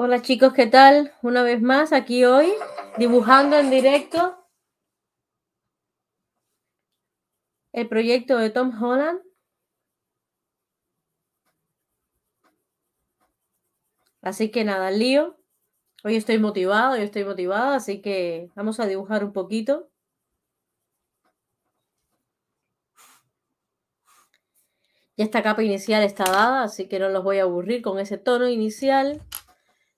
Hola chicos, ¿qué tal? Una vez más aquí hoy, dibujando en directo el proyecto de Tom Holland. Así que nada, al lío. Hoy estoy motivado, así que vamos a dibujar un poquito. Ya esta capa inicial está dada, así que no los voy a aburrir con ese tono inicial.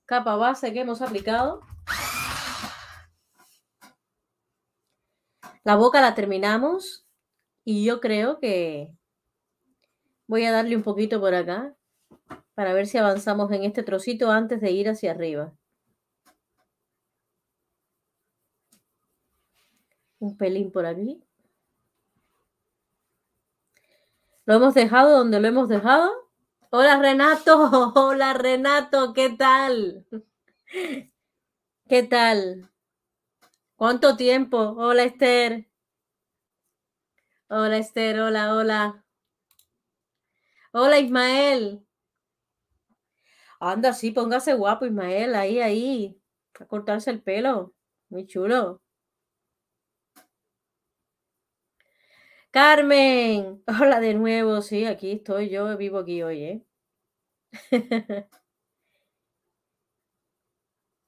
Capa base que hemos aplicado. La boca la terminamos y yo creo que voy a darle un poquito por acá para ver si avanzamos en este trocito antes de ir hacia arriba. Un pelín por aquí. Lo hemos dejado donde lo hemos dejado. Hola Renato, ¿qué tal? ¿Qué tal? ¿Cuánto tiempo? Hola Esther. Hola Esther, hola, hola. Hola Ismael. Anda, sí, póngase guapo Ismael, ahí. A cortarse el pelo, muy chulo. Carmen, hola de nuevo, sí, aquí estoy, yo vivo aquí hoy, ¿eh?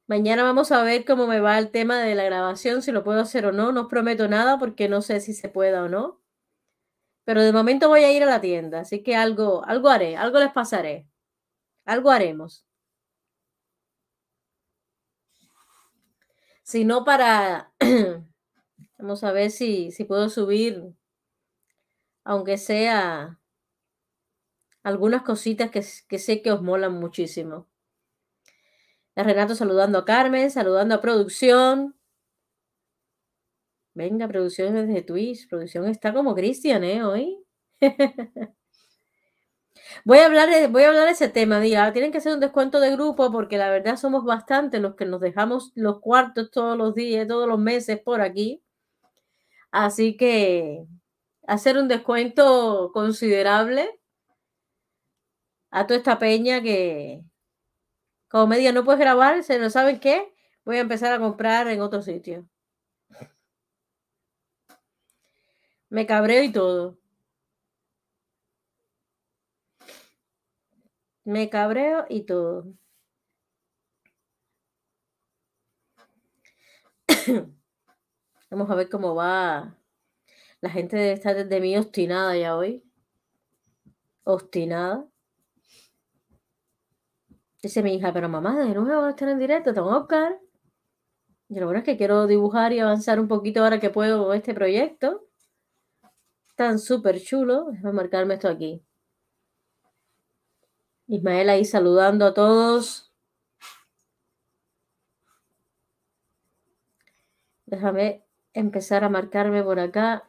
Mañana vamos a ver cómo me va el tema de la grabación, si lo puedo hacer o no, no os prometo nada porque no sé si se pueda o no, pero de momento voy a ir a la tienda, así que algo haré, algo les pasaré, algo haremos. Si no para, vamos a ver si puedo subir... Aunque sea algunas cositas que sé que os molan muchísimo. Renato saludando a Carmen, saludando a producción. Venga, producción desde Twitch. Producción está como Cristian, ¿eh? Hoy. voy a hablar de ese tema. Diga, tienen que hacer un descuento de grupo porque la verdad somos bastantes los que nos dejamos los cuartos todos los días, todos los meses por aquí. Así que... hacer un descuento considerable a toda esta peña que, como me digan, no puedes grabar, ¿se no saben qué? Voy a empezar a comprar en otro sitio. Me cabreo y todo. Vamos a ver cómo va... La gente debe estar desde mí obstinada ya hoy. Obstinada. Dice mi hija, pero mamá, de nuevo van a estar en directo, te van a buscar. Y lo bueno es que quiero dibujar y avanzar un poquito ahora que puedo con este proyecto. Tan súper chulo. Déjame marcarme esto aquí. Ismael ahí saludando a todos. Déjame empezar a marcarme por acá.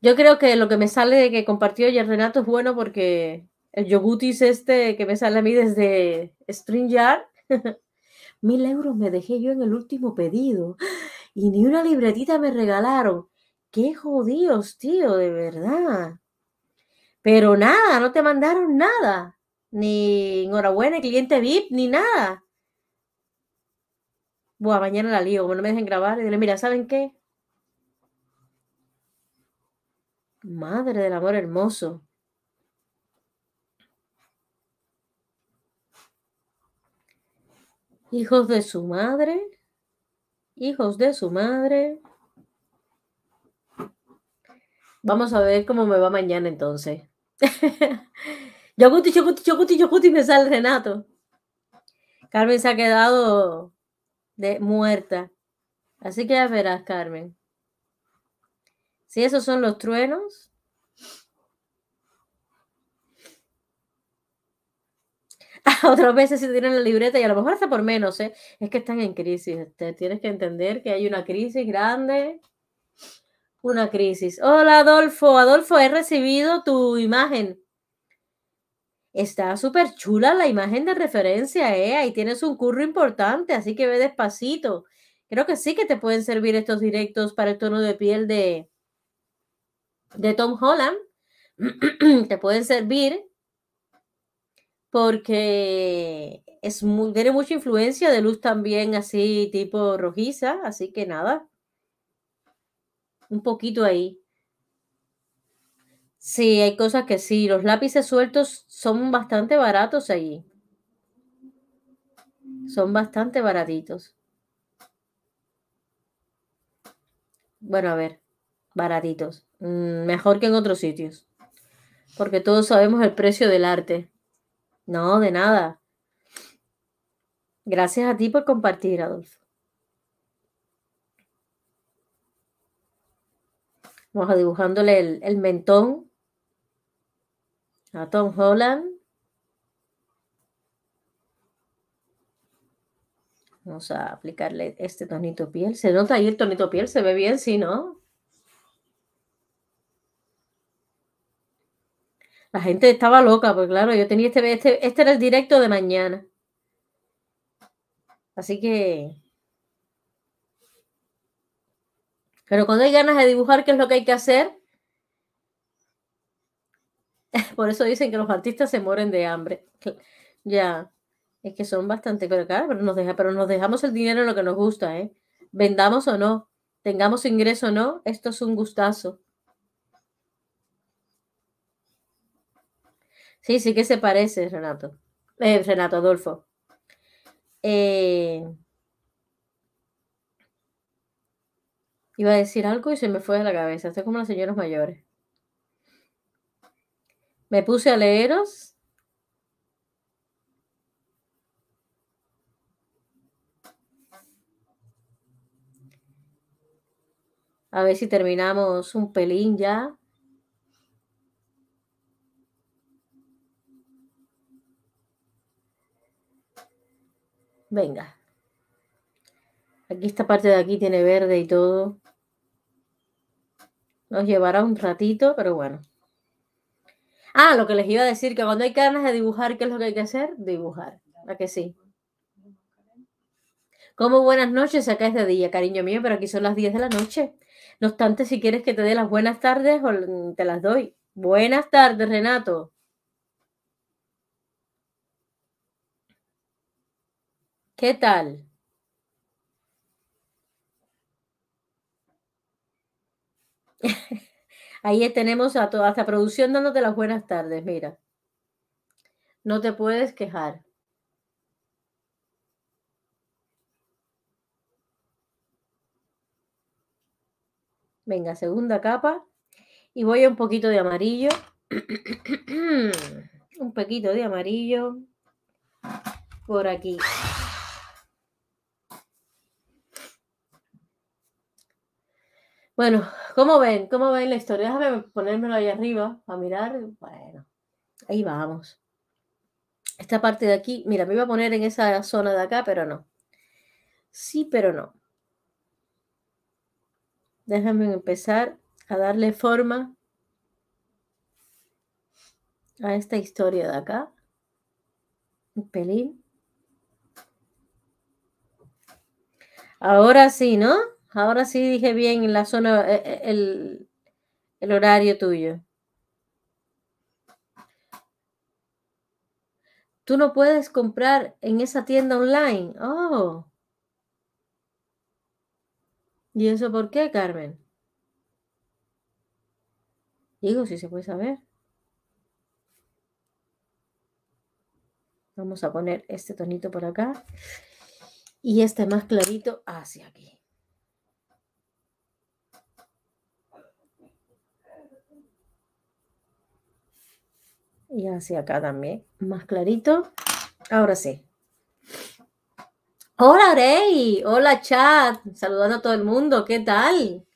Yo creo que lo que me sale de que compartió ya Renato es bueno porque el yogutis este que me sale a mí desde Stringyard, 1000 euros me dejé yo en el último pedido y ni una libretita me regalaron. ¡Qué jodidos, tío! De verdad. Pero nada, no te mandaron nada. Ni enhorabuena, cliente VIP, ni nada. Buah, mañana la lío, como no me dejen grabar. Y dile, mira, ¿saben qué? Madre del amor hermoso. Hijos de su madre. Vamos a ver cómo me va mañana entonces. Yoguti, me sale Renato. Carmen se ha quedado de muerta. Así que ya verás, Carmen. Si esos son los truenos. Otras veces se tiran la libreta y a lo mejor hasta por menos, ¿eh? Es que están en crisis. Tienes que entender que hay una crisis grande. Una crisis. Hola, Adolfo. Adolfo, he recibido tu imagen. Está súper chula la imagen de referencia, ¿eh? Ahí tienes un curro importante, así que ve despacito. Creo que sí que te pueden servir estos directos para el tono de piel de Tom Holland. Te pueden servir porque es muy, tiene mucha influencia de luz también así tipo rojiza, así que nada, un poquito ahí. Sí, hay cosas que sí, los lápices sueltos son bastante baratos allí. Son bastante baratitos. Bueno, a ver, baratitos. Mejor que en otros sitios. Porque todos sabemos el precio del arte. No, de nada. Gracias a ti por compartir, Adolfo. Vamos a dibujándole el mentón a Tom Holland. Vamos a aplicarle este tonito piel. ¿Se nota ahí el tonito piel? ¿Se ve bien? Sí, ¿no? La gente estaba loca, pues claro, yo tenía este era el directo de mañana. Así que... Pero cuando hay ganas de dibujar, ¿qué es lo que hay que hacer? Por eso dicen que los artistas se mueren de hambre. Ya... Es que son bastante, pero claro, pero nos dejamos el dinero en lo que nos gusta, ¿eh? Vendamos o no, tengamos ingreso o no, esto es un gustazo. Sí, sí que se parece, Renato. Renato Adolfo. Iba a decir algo y se me fue de la cabeza. Estoy como las señoras mayores. Me puse a leeros. A ver si terminamos un pelín ya. Venga. Aquí esta parte de aquí tiene verde y todo. Nos llevará un ratito, pero bueno. Ah, lo que les iba a decir, que cuando hay ganas de dibujar, ¿qué es lo que hay que hacer? Dibujar. ¿A que sí? Como buenas noches, acá es de día, cariño mío, pero aquí son las 10 de la noche. No obstante, si quieres que te dé las buenas tardes, te las doy. Buenas tardes, Renato. ¿Qué tal? Ahí tenemos a toda esta producción dándote las buenas tardes, mira. No te puedes quejar. Venga, segunda capa. Y voy a un poquito de amarillo. Un poquito de amarillo. Por aquí. Bueno, ¿cómo ven? ¿Cómo ven la historia? Déjame ponérmelo ahí arriba a mirar. Bueno, ahí vamos. Esta parte de aquí, mira, me iba a poner en esa zona de acá, pero no. Sí, pero no. Déjame empezar a darle forma a esta historia de acá. Un pelín. Ahora sí, ¿no? Ahora sí dije bien la zona, el horario tuyo. Tú no puedes comprar en esa tienda online. Oh. ¿Y eso por qué, Carmen? Digo, si se puede saber. Vamos a poner este tonito por acá. Y este más clarito hacia aquí. Y hacia acá también. Más clarito. Ahora sí. Hola, Rey. Hola, chat. Saludando a todo el mundo. ¿Qué tal?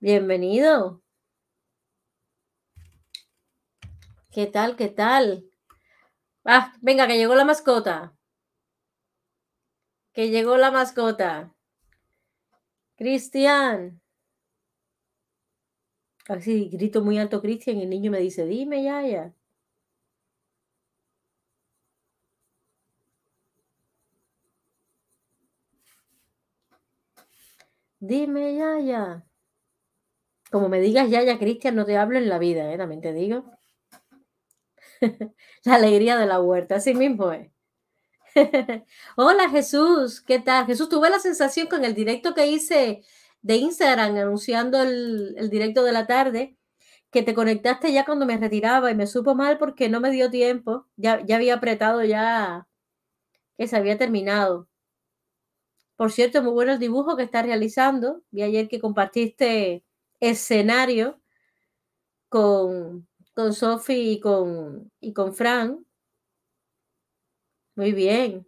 Bienvenido. ¿Qué tal? ¿Qué tal? Ah, venga, que llegó la mascota. Que llegó la mascota. Cristian. Casi grito muy alto, Cristian, y el niño me dice, dime, Yaya. Dime, Yaya. Como me digas Yaya, Cristian, no te hablo en la vida, también te digo. La alegría de la huerta, así mismo es. Hola Jesús, ¿qué tal? Jesús, tuve la sensación con el directo que hice de Instagram anunciando el directo de la tarde, que te conectaste ya cuando me retiraba y me supo mal porque no me dio tiempo, ya había apretado ya que se había terminado. Por cierto, muy bueno el dibujo que estás realizando. Vi ayer que compartiste escenario con Sofi y con Fran. Muy bien.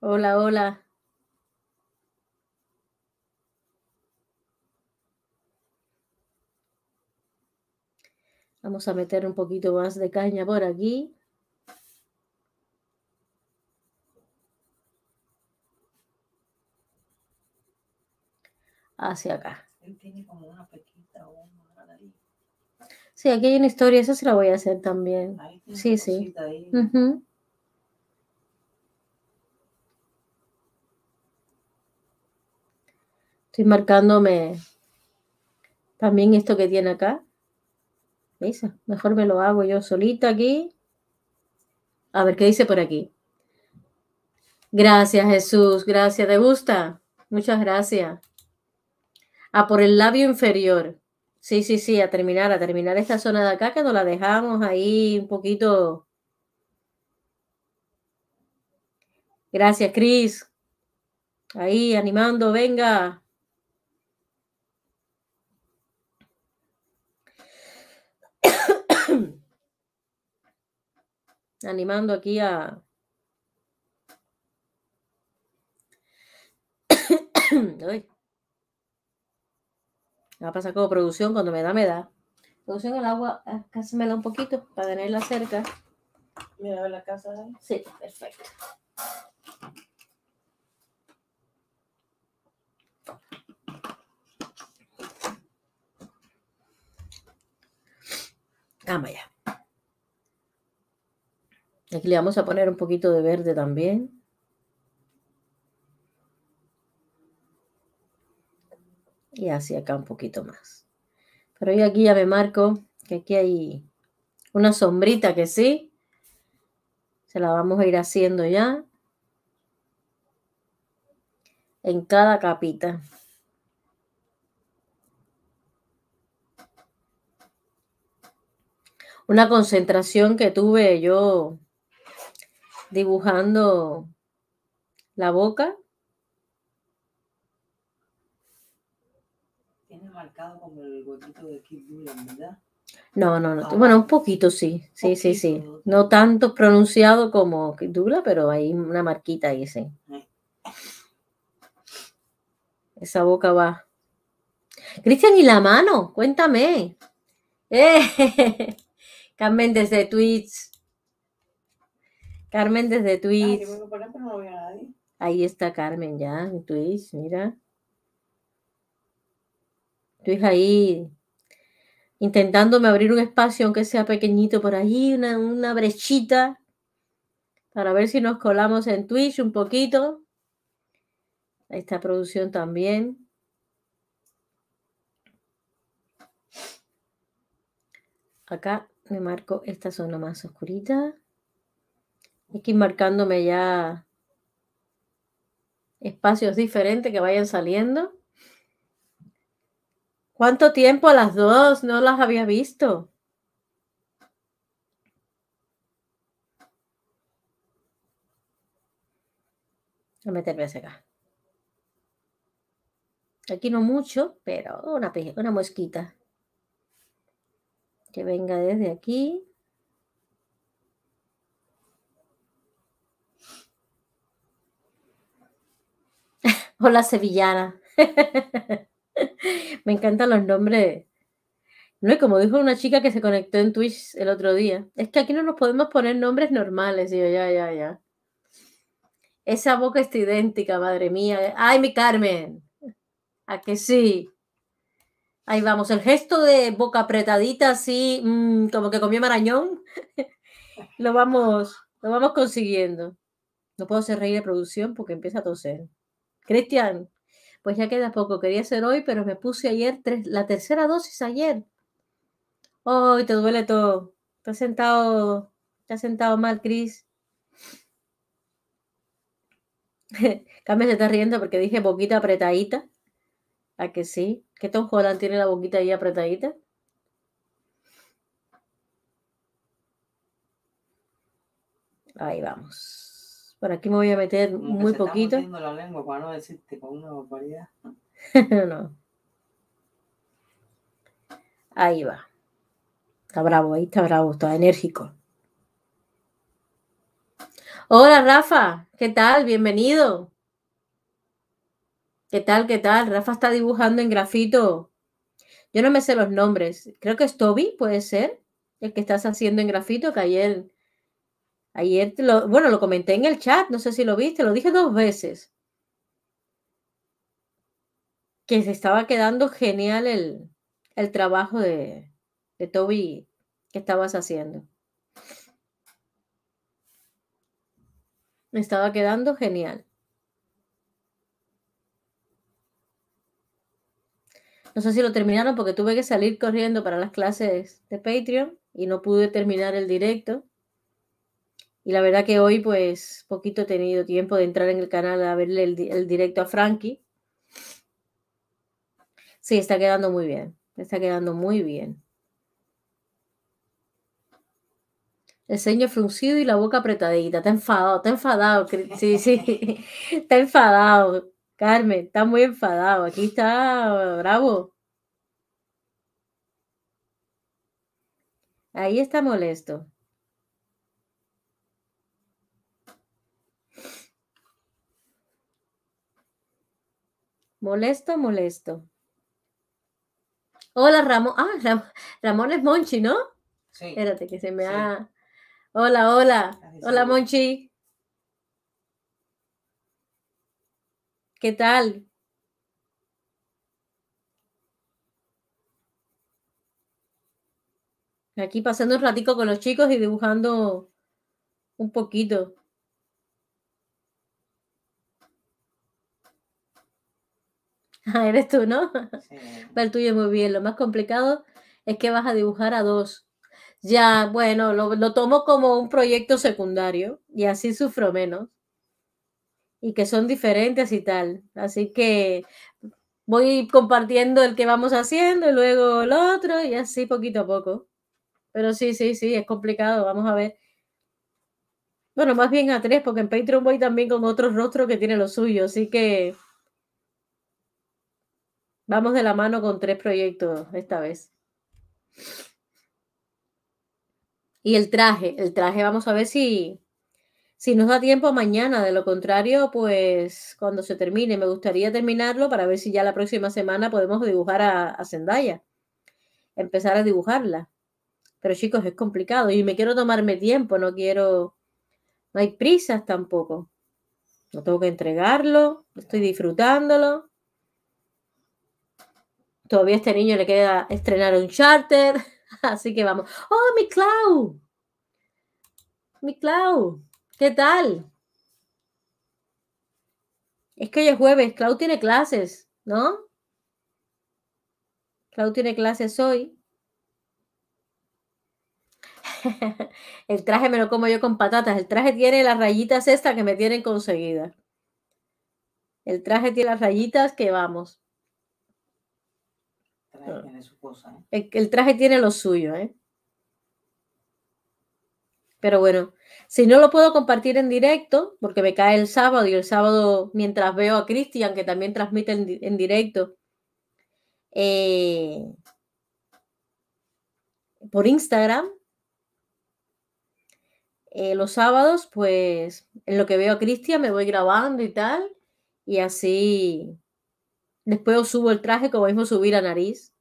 Hola, hola. Vamos a meter un poquito más de caña por aquí. Hacia acá. Él tiene como una pequita o una ahí. Sí, aquí hay una historia, eso se la voy a hacer también. Sí, sí. Uh-huh. Estoy marcándome también esto que tiene acá. ¿Veis? Mejor me lo hago yo solita aquí. A ver, ¿qué dice por aquí? Gracias, Jesús. Gracias. ¿Te gusta? Muchas gracias. Ah, por el labio inferior. Sí, a terminar esta zona de acá, que nos la dejamos ahí un poquito. Gracias, Cris. Ahí, animando, venga. Animando aquí a... Uy. Me va a pasar como producción, cuando me da. Producción, el agua, cásemela un poquito para tenerla cerca. Mira, ¿ves la casa ahí? Sí, perfecto. Vamos allá. Aquí le vamos a poner un poquito de verde también. Y hacia acá un poquito más. Pero yo aquí ya me marco que aquí hay una sombrita que sí. Se la vamos a ir haciendo ya. En cada capita. Una concentración que tuve yo dibujando la boca. Marcado como el huequito de Kid Duran, ¿verdad? No. Bueno, un poquito sí. No tanto pronunciado como Kid Duran, pero hay una marquita ahí, sí. Esa boca va. Cristian, ¿y la mano? Cuéntame. Carmen desde Twitch. Carmen desde Twitch. Ahí está Carmen ya en Twitch, mira. Estoy ahí intentándome abrir un espacio, aunque sea pequeñito por allí, una brechita, para ver si nos colamos en Twitch un poquito. Ahí está producción también. Acá me marco esta zona más oscurita. Hay que ir marcándome ya espacios diferentes que vayan saliendo. ¿Cuánto tiempo a las dos? No las había visto. Voy a meterme hacia acá. Aquí no mucho, pero una mosquita. Que venga desde aquí. Hola, sevillana. Me encantan los nombres. No, y como dijo una chica que se conectó en Twitch el otro día, es que aquí no nos podemos poner nombres normales. Y yo, ya. Esa boca está idéntica, madre mía. ¡Ay, mi Carmen! ¿A que sí? Ahí vamos. El gesto de boca apretadita, así, como que comió marañón. lo vamos consiguiendo. No puedo hacer reír de producción porque empieza a toser. Cristian. Pues ya queda poco, quería hacer hoy, pero me puse ayer la tercera dosis ayer. ¡Ay, te duele todo! Te has sentado mal, Cris. Cami se está riendo porque dije boquita apretadita. ¿A que sí? ¿Que Tom Holland tiene la boquita ahí apretadita? Ahí vamos. Por aquí me voy a meter muy poquito. Me está mordiendo la lengua para no decirte con una barbaridad. No. Ahí va. Está bravo, ahí está bravo, está enérgico. Hola, Rafa. ¿Qué tal? Bienvenido. ¿Qué tal? ¿Qué tal? Rafa está dibujando en grafito. Yo no me sé los nombres. Creo que es Tobey, puede ser, el que estás haciendo en grafito, que ayer lo comenté en el chat, no sé si lo viste, lo dije 2 veces. Que se estaba quedando genial el trabajo de Tobey que estabas haciendo. Me estaba quedando genial. No sé si lo terminaron porque tuve que salir corriendo para las clases de Patreon y no pude terminar el directo. Y la verdad que hoy, pues, poquito he tenido tiempo de entrar en el canal a verle el directo a Frankie. Sí, está quedando muy bien. Está quedando muy bien. El ceño fruncido y la boca apretadita. Está enfadado. Sí. Está enfadado. Carmen, está muy enfadado. Aquí está bravo. Ahí está molesto. Molesto. Hola, Ramón. Ramón es Monchi, ¿no? Sí. Espérate que se me ha... Hola. Hola, Monchi. ¿Qué tal? Aquí pasando un ratico con los chicos y dibujando un poquito. Eres tú, ¿no? Sí. Pero el tuyo es muy bien. Lo más complicado es que vas a dibujar a 2. Ya, bueno, lo tomo como un proyecto secundario y así sufro menos. Y que son diferentes y tal. Así que voy compartiendo el que vamos haciendo y luego el otro y así poquito a poco. Pero sí, es complicado. Vamos a ver. Bueno, más bien a 3 porque en Patreon voy también con otro rostro que tiene lo suyo. Así que... vamos de la mano con 3 proyectos esta vez. Y el traje, vamos a ver si nos da tiempo mañana. De lo contrario, pues cuando se termine, me gustaría terminarlo para ver si ya la próxima semana podemos dibujar a Zendaya. Empezar a dibujarla. Pero chicos, es complicado y me quiero tomarme tiempo, no hay prisas tampoco. No tengo que entregarlo, estoy disfrutándolo. Todavía a este niño le queda estrenar un charter. Así que vamos. ¡Oh, mi Clau! Mi Clau, ¿qué tal? Es que hoy es jueves. Clau tiene clases, ¿no? Clau tiene clases hoy. El traje me lo como yo con patatas. El traje tiene las rayitas estas que me tienen conseguidas. El traje tiene las rayitas que vamos. Tiene su cosa, ¿eh? El traje tiene lo suyo, ¿eh? Pero bueno, si no lo puedo compartir en directo, porque me cae el sábado y el sábado mientras veo a Cristian, que también transmite en directo por Instagram, los sábados, pues en lo que veo a Cristian me voy grabando y tal, y así... Después os subo el traje, como mismo subí la nariz,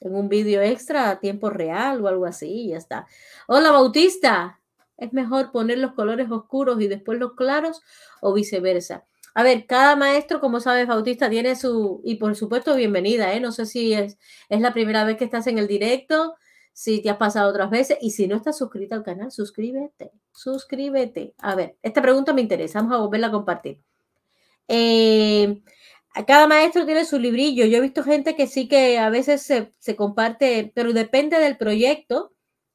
en un vídeo extra a tiempo real o algo así, y ya está. Hola, Bautista. ¿Es mejor poner los colores oscuros y después los claros o viceversa? A ver, cada maestro, como sabes, Bautista, tiene su... Y por supuesto, bienvenida, ¿eh? No sé si es la primera vez que estás en el directo, si te has pasado otras veces, y si no estás suscrita al canal, suscríbete. A ver, esta pregunta me interesa, vamos a volverla a compartir. Cada maestro tiene su librillo. Yo he visto gente que sí que a veces se comparte, pero depende del proyecto,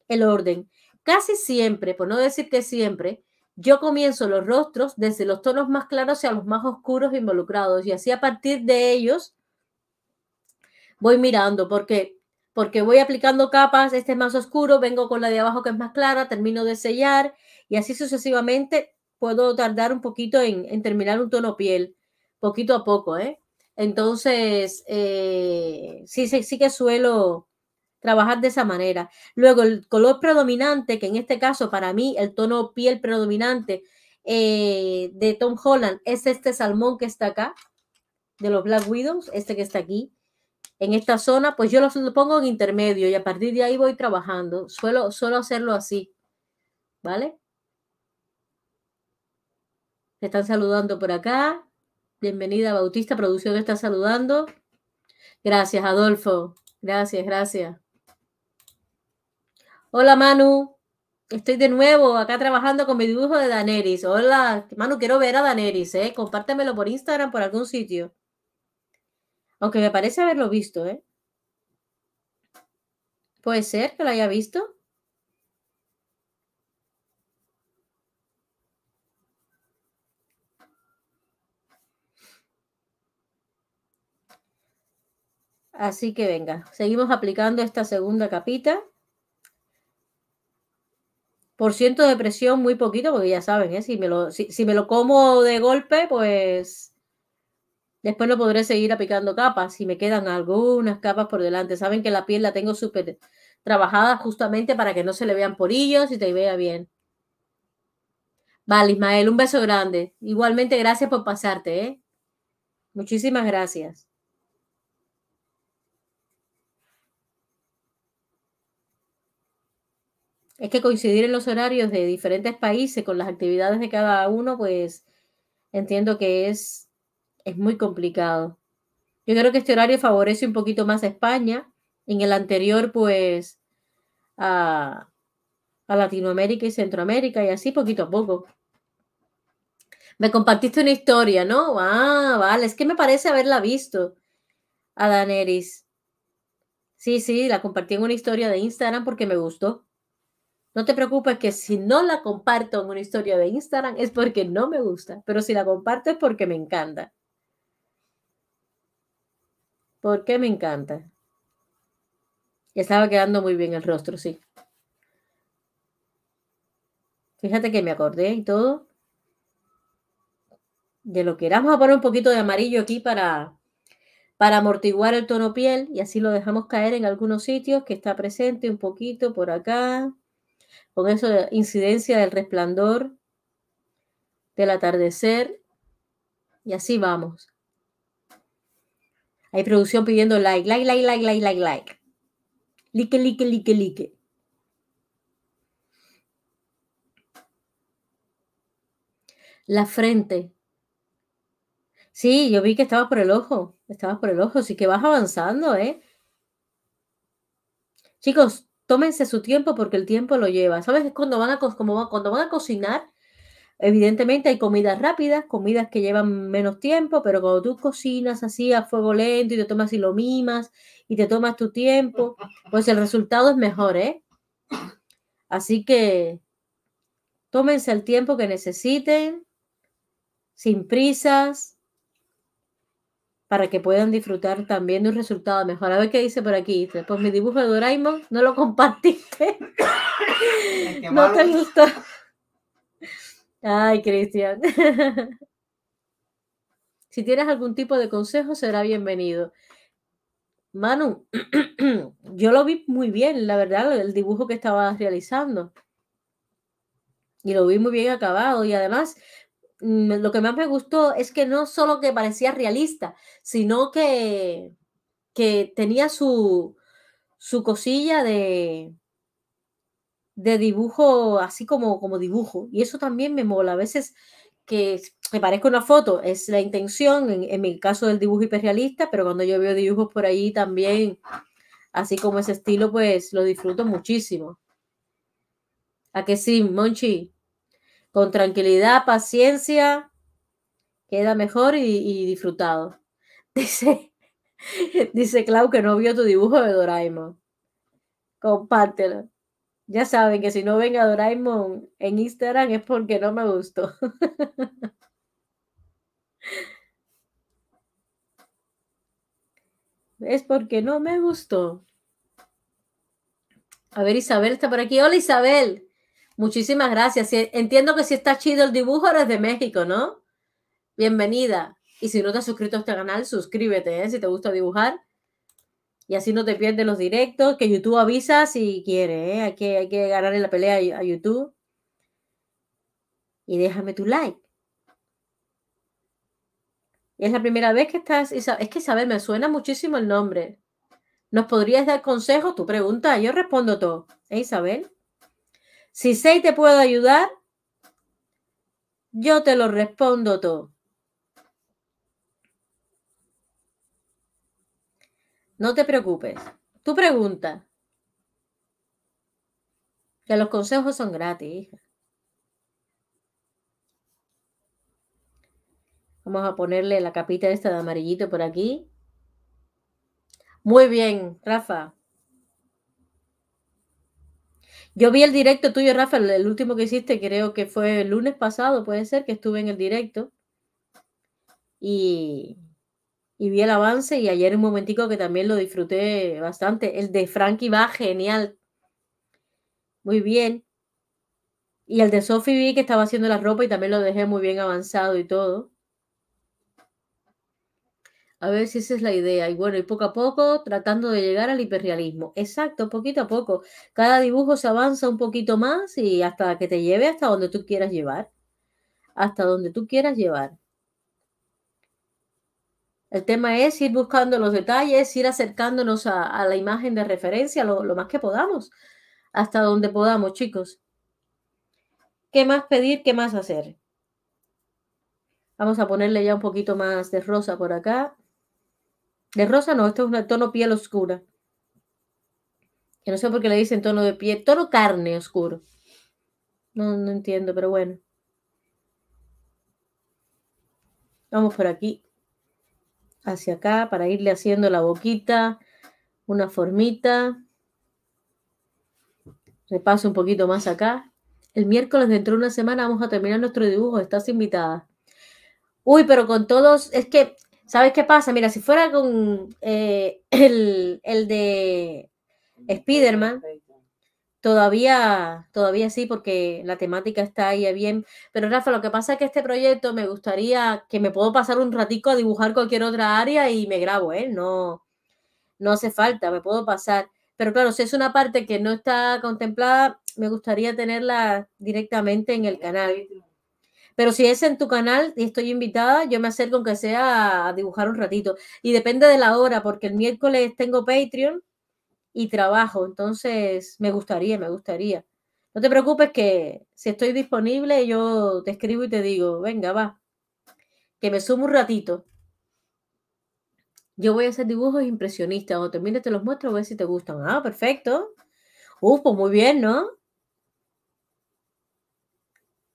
el orden. Casi siempre, por no decir que siempre, yo comienzo los rostros desde los tonos más claros hacia los más oscuros involucrados. Y así a partir de ellos voy mirando. ¿Por qué? Porque voy aplicando capas. Este es más oscuro, vengo con la de abajo que es más clara, termino de sellar y así sucesivamente. Puedo tardar un poquito en terminar un tono piel, poquito a poco, ¿eh? Entonces, sí que suelo trabajar de esa manera. Luego, el color predominante, que en este caso para mí el tono piel predominante de Tom Holland es este salmón que está acá, de los Black Widows, este que está aquí, en esta zona, pues yo lo pongo en intermedio y a partir de ahí voy trabajando. Suelo hacerlo así, ¿vale? Me están saludando por acá. Bienvenida, Bautista. Producción te está saludando. Gracias, Adolfo. Gracias, gracias. Hola, Manu. Estoy de nuevo acá trabajando con mi dibujo de Daenerys. Hola, Manu, quiero ver a Daenerys, ¿eh? Compártemelo por Instagram, por algún sitio. Aunque me parece haberlo visto, ¿eh? Puede ser que lo haya visto. Así que venga, seguimos aplicando esta segunda capita. Por ciento de presión muy poquito, porque ya saben, ¿eh? Si me lo como de golpe, pues después no podré seguir aplicando capas. Si me quedan algunas capas por delante, saben que la piel la tengo súper trabajada justamente para que no se le vean porillos y te vea bien. Vale, Ismael, un beso grande. Igualmente, gracias por pasarte, ¿eh? Muchísimas gracias. Es que coincidir en los horarios de diferentes países con las actividades de cada uno, pues entiendo que es muy complicado. Yo creo que este horario favorece un poquito más a España. En el anterior, pues, a Latinoamérica y Centroamérica y así poquito a poco. Me compartiste una historia, ¿no? Ah, vale. Es que me parece haberla visto a Daenerys. Sí, la compartí en una historia de Instagram porque me gustó. No te preocupes que si no la comparto en una historia de Instagram es porque no me gusta. Pero si la comparto es porque me encanta. Porque me encanta. Ya estaba quedando muy bien el rostro, sí. Fíjate que me acordé y todo. De lo que era. Vamos a poner un poquito de amarillo aquí para amortiguar el tono piel. Y así lo dejamos caer en algunos sitios que está presente un poquito por acá. Con eso, incidencia del resplandor, del atardecer. Y así vamos. Hay producción pidiendo like. Like. La frente. Sí, yo vi que estabas por el ojo. Así que vas avanzando, ¿eh? Chicos, tómense su tiempo porque el tiempo lo lleva. ¿Sabes? Cuando van a cocinar, evidentemente hay comidas rápidas, comidas que llevan menos tiempo, pero cuando tú cocinas así a fuego lento y te tomas y lo mimas y te tomas tu tiempo, pues el resultado es mejor, ¿eh? Así que tómense el tiempo que necesiten, sin prisas, para que puedan disfrutar también de un resultado mejor. A ver qué dice por aquí. Pues mi dibujo de Doraemon no lo compartiste. No te gustó. Ay, Cristian. Si tienes algún tipo de consejo, será bienvenido. Manu, yo lo vi muy bien, la verdad, el dibujo que estabas realizando. Y lo vi muy bien acabado. Y además, lo que más me gustó es que no solo que parecía realista, sino que tenía su cosilla de dibujo, así como dibujo. Y eso también me mola. A veces que me parezca una foto es la intención, en mi caso del dibujo hiperrealista, pero cuando yo veo dibujos por ahí también, así como ese estilo, pues lo disfruto muchísimo. ¿A que sí, Monchi? Con tranquilidad, paciencia, queda mejor y disfrutado. Dice Clau que no vio tu dibujo de Doraemon. Compártelo. Ya saben que si no ven a Doraemon en Instagram es porque no me gustó. Es porque no me gustó. A ver, Isabel está por aquí. Hola, Isabel. Muchísimas gracias. Entiendo que si está chido el dibujo, eres de México, ¿no? Bienvenida. Y si no te has suscrito a este canal, suscríbete, si te gusta dibujar. Y así no te pierdes los directos, que YouTube avisa si quiere, Hay que ganarle la pelea a YouTube. Y déjame tu like. Y es la primera vez que estás... Es que, Isabel, me suena muchísimo el nombre. ¿Nos podrías dar consejos? Tú pregunta, yo respondo todo. ¿Eh, Isabel? Si sé y te puedo ayudar, yo te lo respondo todo. No te preocupes. Tú pregunta. Que los consejos son gratis, hija. Vamos a ponerle la capita esta de amarillito por aquí. Muy bien, Rafa. Yo vi el directo tuyo, Rafa, el último que hiciste, creo que fue el lunes pasado, puede ser, que estuve en el directo. Y vi el avance y ayer un momentico que también lo disfruté bastante. El de Frankie va genial. Muy bien. Y el de Sophie vi que estaba haciendo la ropa y también lo dejé muy bien avanzado y todo. A ver si esa es la idea. Y bueno, y poco a poco tratando de llegar al hiperrealismo. Exacto, poquito a poco. Cada dibujo se avanza un poquito más y hasta que te lleve hasta donde tú quieras llevar. Hasta donde tú quieras llevar. El tema es ir buscando los detalles, ir acercándonos a la imagen de referencia lo más que podamos, hasta donde podamos, chicos. ¿Qué más pedir? ¿Qué más hacer? Vamos a ponerle ya un poquito más de rosa por acá. De rosa no, esto es un tono piel oscura. Que no sé por qué le dicen tono de piel, tono carne oscuro. No entiendo, pero bueno. Vamos por aquí. Hacia acá para irle haciendo la boquita, una formita. Repaso un poquito más acá. El miércoles dentro de una semana vamos a terminar nuestro dibujo. Estás invitada. Uy, pero con todos, es que, ¿sabes qué pasa? Mira, si fuera con el de Spiderman, todavía sí, porque la temática está ahí bien. Pero Rafa, lo que pasa es que este proyecto me gustaría que me puedo pasar un ratico a dibujar cualquier otra área y me grabo, ¿eh? No hace falta, me puedo pasar. Pero claro, si es una parte que no está contemplada, me gustaría tenerla directamente en el canal. Pero si es en tu canal y estoy invitada, yo me acerco aunque sea a dibujar un ratito. Y depende de la hora, porque el miércoles tengo Patreon. Y trabajo, entonces me gustaría. No te preocupes que si estoy disponible yo te escribo y te digo, venga, va, que me sumo un ratito. Yo voy a hacer dibujos impresionistas, o termine te los muestro a ver si te gustan. Ah, perfecto. Uf, pues muy bien, ¿no?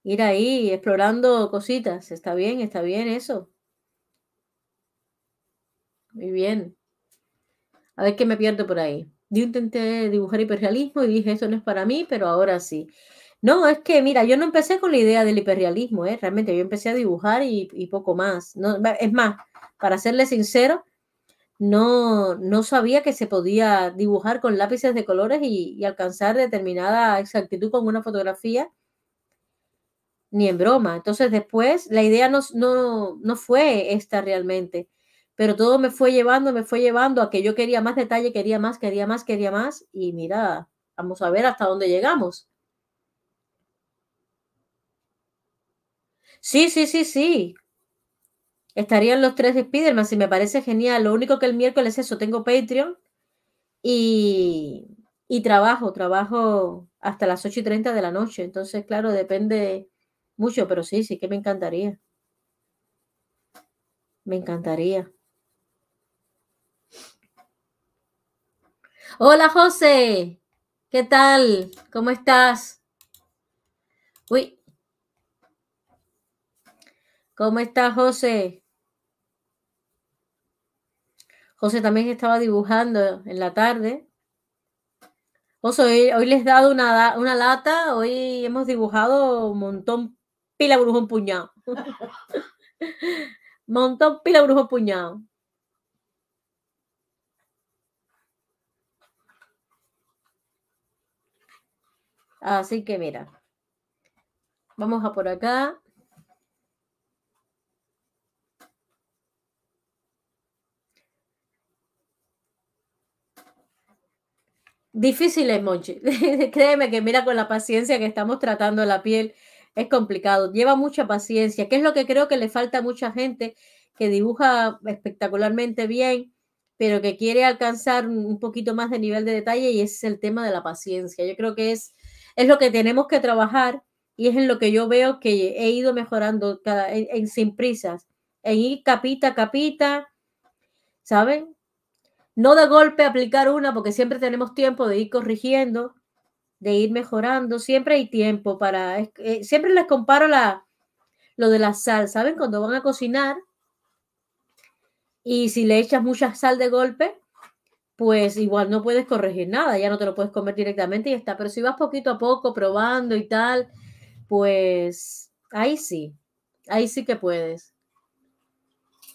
Ir ahí explorando cositas, está bien eso. Muy bien. A ver qué me pierdo por ahí. Yo intenté dibujar hiperrealismo y dije, esto no es para mí, pero ahora sí. No, es que, mira, yo no empecé con la idea del hiperrealismo, ¿eh? Realmente yo empecé a dibujar y poco más. No, es más, para serle sincero, no sabía que se podía dibujar con lápices de colores y alcanzar determinada exactitud con una fotografía, ni en broma. Entonces después la idea no fue esta realmente. Pero todo me fue llevando a que yo quería más detalle, quería más. Y mira, vamos a ver hasta dónde llegamos. Sí. Estarían los tres de Spiderman, si me parece genial. Lo único que el miércoles es eso, tengo Patreon y trabajo hasta las 8:30 de la noche. Entonces, claro, depende mucho, pero sí que me encantaría. Me encantaría. Hola, José. ¿Qué tal? ¿Cómo estás? Uy. ¿Cómo estás, José? José también estaba dibujando en la tarde. José, hoy les he dado una lata, hoy hemos dibujado un montón, pila, brujo, puñado. Montón, pila, brujo, puñado. Así que mira, vamos a por acá. Difícil es, Monchi. Créeme que mira, con la paciencia que estamos tratando la piel, es complicado. Lleva mucha paciencia, que es lo que creo que le falta a mucha gente que dibuja espectacularmente bien, pero que quiere alcanzar un poquito más de nivel de detalle, y ese es el tema de la paciencia. Yo creo que es lo que tenemos que trabajar, y es en lo que yo veo que he ido mejorando sin prisas, en ir capita a capita, ¿saben? No de golpe aplicar una, porque siempre tenemos tiempo de ir corrigiendo, de ir mejorando. Siempre hay tiempo para... siempre les comparo lo de la sal, ¿saben? Cuando van a cocinar y si le echas mucha sal de golpe, pues igual no puedes corregir nada, ya no te lo puedes comer directamente y está. Pero si vas poquito a poco probando y tal, pues ahí sí que puedes.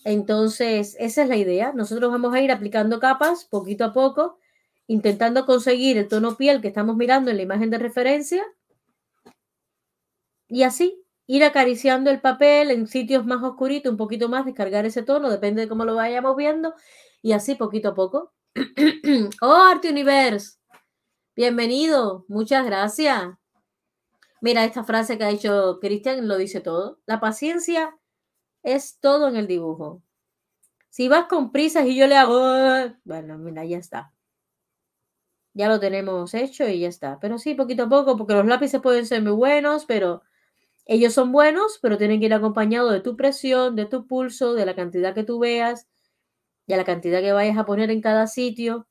Entonces, esa es la idea. Nosotros vamos a ir aplicando capas poquito a poco, intentando conseguir el tono piel que estamos mirando en la imagen de referencia. Y así, ir acariciando el papel en sitios más oscuritos, un poquito más, descargar ese tono, depende de cómo lo vayamos viendo. Y así, poquito a poco. ¡Oh, Arte Universe! Bienvenido, muchas gracias. Mira, esta frase que ha hecho Cristian lo dice todo. La paciencia es todo en el dibujo. Si vas con prisas y yo le hago... Bueno, mira, ya está. Ya lo tenemos hecho y ya está. Pero sí, poquito a poco, porque los lápices pueden ser muy buenos, pero ellos son buenos, pero tienen que ir acompañados de tu presión, de tu pulso, de la cantidad que tú veas, de la cantidad que vayas a poner en cada sitio,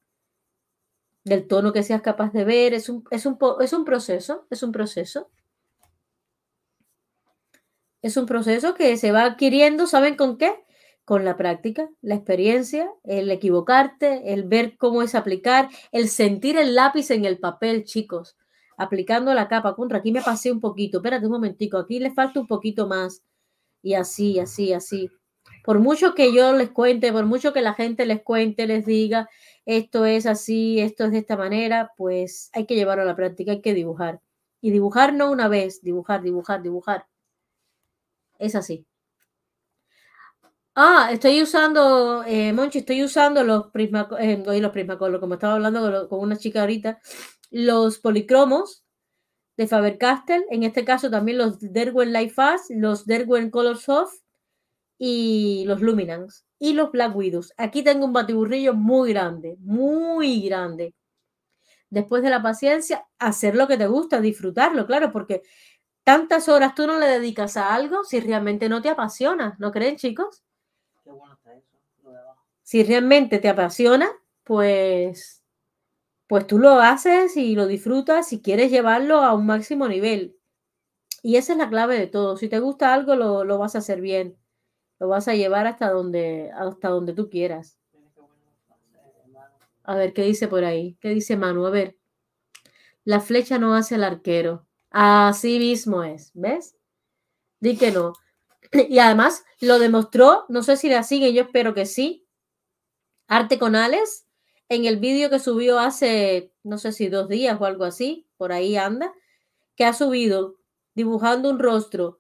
del tono que seas capaz de ver. Es un proceso, es un proceso. Es un proceso que se va adquiriendo, ¿saben con qué? Con la práctica, la experiencia, el equivocarte, el ver cómo es aplicar, el sentir el lápiz en el papel, chicos. Aplicando la capa. Contra, aquí me pasé un poquito. Espérate un momentico, aquí le falta un poquito más. Y así, así, así. Por mucho que yo les cuente, por mucho que la gente les cuente, les diga, esto es así, esto es de esta manera, pues hay que llevarlo a la práctica, hay que dibujar. Y dibujar no una vez, dibujar, dibujar, dibujar. Es así. Ah, estoy usando, Monchi, estoy usando los Prismacolor, como estaba hablando con una chica ahorita, los policromos de Faber-Castell, en este caso también los Derwent Lightfast, los Derwent Color Soft y los Luminance y los Black Widows. Aquí tengo un batiburrillo muy grande, muy grande. Después de la paciencia, hacer lo que te gusta, disfrutarlo, claro, porque tantas horas tú no le dedicas a algo si realmente no te apasiona, ¿no creen, chicos? Qué bueno está eso, lo de abajo. Si realmente te apasiona, pues tú lo haces y lo disfrutas y quieres llevarlo a un máximo nivel. Y esa es la clave de todo. Si te gusta algo, lo vas a hacer bien. Lo vas a llevar hasta donde tú quieras. A ver, ¿qué dice por ahí? ¿Qué dice Manu? A ver. La flecha no hace al arquero. Así mismo es, ¿ves? Di que no. Y además lo demostró, no sé si la siguen, yo espero que sí, Arte con Alex, en el vídeo que subió hace, no sé si 2 días o algo así, por ahí anda, que ha subido dibujando un rostro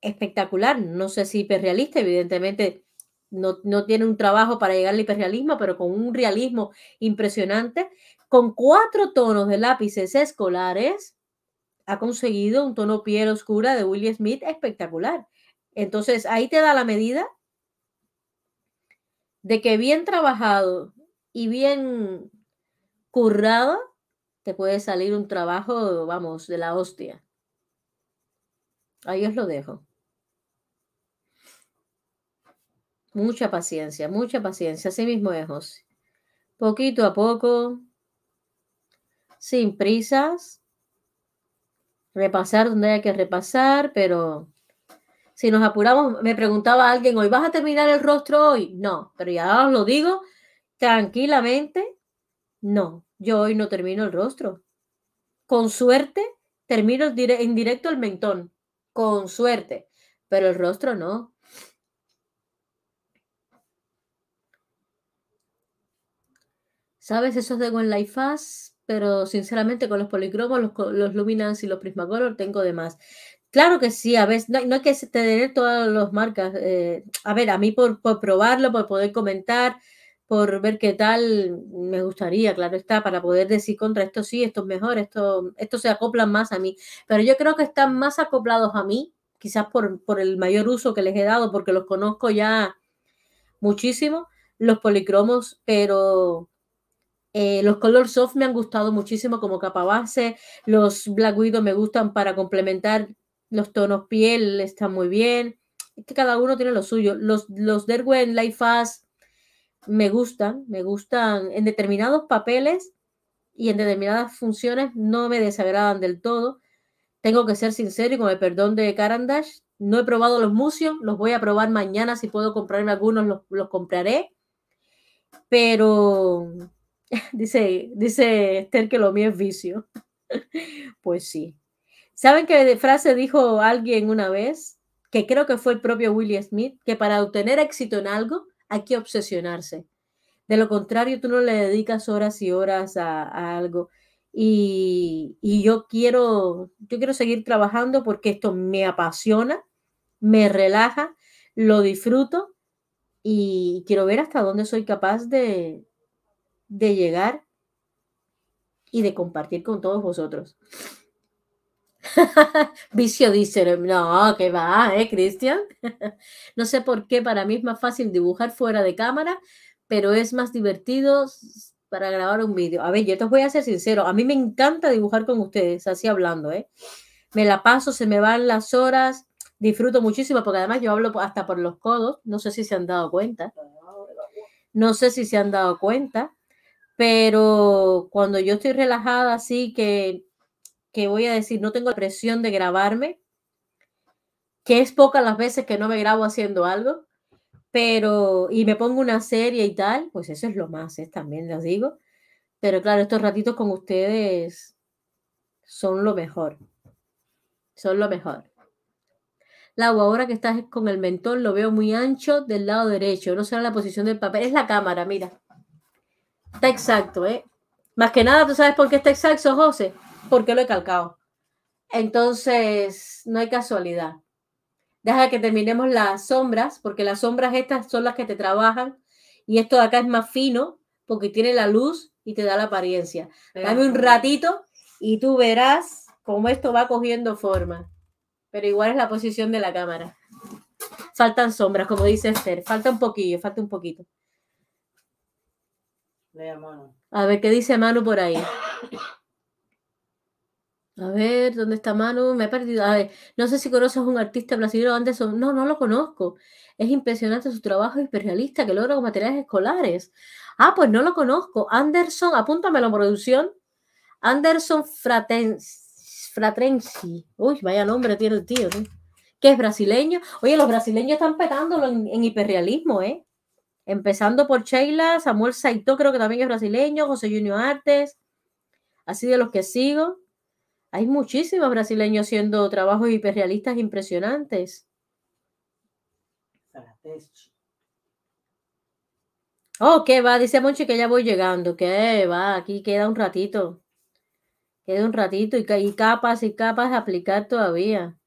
espectacular, no sé si hiperrealista, evidentemente no tiene un trabajo para llegar al hiperrealismo, pero con un realismo impresionante, con 4 tonos de lápices escolares, ha conseguido un tono piel oscura de Will Smith espectacular. Entonces, ahí te da la medida de que bien trabajado y bien currado, te puede salir un trabajo, vamos, de la hostia. Ahí os lo dejo. Mucha paciencia, mucha paciencia. Así mismo es, José. Poquito a poco, sin prisas. Repasar donde haya que repasar, pero si nos apuramos, me preguntaba alguien hoy, ¿vas a terminar el rostro hoy? No, pero ya os lo digo, tranquilamente, no, yo hoy no termino el rostro. Con suerte, termino en directo el mentón, con suerte, pero el rostro no. ¿Sabes? Esos de Derwent Lightfast, pero sinceramente con los policromos, los Luminance y los Prismacolor tengo de más. Claro que sí, a veces, no hay que tener todas las marcas. A ver, a mí por probarlo, por poder comentar, por ver qué tal, me gustaría, claro está, para poder decir contra esto sí, esto es mejor, esto se acoplan más a mí. Pero yo creo que están más acoplados a mí, quizás por el mayor uso que les he dado, porque los conozco ya muchísimo, los policromos, pero... los Color Soft me han gustado muchísimo como capa base. Los Black Widow me gustan para complementar los tonos piel, están muy bien. Es que cada uno tiene lo suyo. Los Derwent Lightfast me gustan en determinados papeles y en determinadas funciones no me desagradan del todo. Tengo que ser sincero y con el perdón de Caran d'Ache, no he probado los Museum, los voy a probar mañana. Si puedo comprarme algunos, los compraré. Pero... Dice Esther que lo mío es vicio. Pues sí. ¿Saben qué de frase dijo alguien una vez? Que creo que fue el propio Will Smith, que para obtener éxito en algo hay que obsesionarse. De lo contrario, tú no le dedicas horas y horas a algo. Y yo quiero seguir trabajando porque esto me apasiona, me relaja, lo disfruto y quiero ver hasta dónde soy capaz de llegar y de compartir con todos vosotros. Vicio dice, no, que va, Cristian. No sé por qué, para mí es más fácil dibujar fuera de cámara, pero es más divertido para grabar un vídeo. A ver, yo te voy a ser sincero, a mí me encanta dibujar con ustedes, así hablando, Me la paso, se me van las horas, disfruto muchísimo, porque además yo hablo hasta por los codos, no sé si se han dado cuenta. Pero cuando yo estoy relajada, así que voy a decir, no tengo la presión de grabarme, que es pocas las veces que no me grabo haciendo algo, pero y me pongo una serie y tal, pues eso es lo más, también les digo. Pero claro, estos ratitos con ustedes son lo mejor. Son lo mejor. Lau, ahora que estás con el mentón, lo veo muy ancho del lado derecho. No será la posición del papel, es la cámara, mira. Está exacto, Más que nada, ¿tú sabes por qué está exacto, José? Porque lo he calcado. Entonces, no hay casualidad. Deja que terminemos las sombras, porque las sombras estas son las que te trabajan. Y esto de acá es más fino, porque tiene la luz y te da la apariencia. Dame un ratito y tú verás cómo esto va cogiendo forma. Pero igual es la posición de la cámara. Faltan sombras, como dice Esther. Falta un poquillo, falta un poquito. A ver, ¿qué dice Manu por ahí? A ver, ¿dónde está Manu? Me he perdido. A ver, no sé si conoces a un artista brasileño, Anderson. No, no lo conozco. Es impresionante su trabajo hiperrealista que logra con materiales escolares. Ah, pues no lo conozco. Anderson, apúntamelo, producción. Anderson Fratenzi. Uy, vaya nombre tiene el tío, ¿no? Que es brasileño. Oye, los brasileños están petándolo en hiperrealismo, Empezando por Sheila, Samuel Saito, creo que también es brasileño, José Junior Artes, así de los que sigo. Hay muchísimos brasileños haciendo trabajos hiperrealistas impresionantes. Oh, qué va, dice Monchi que ya voy llegando, qué va, aquí queda un ratito. Queda un ratito y capas de aplicar todavía.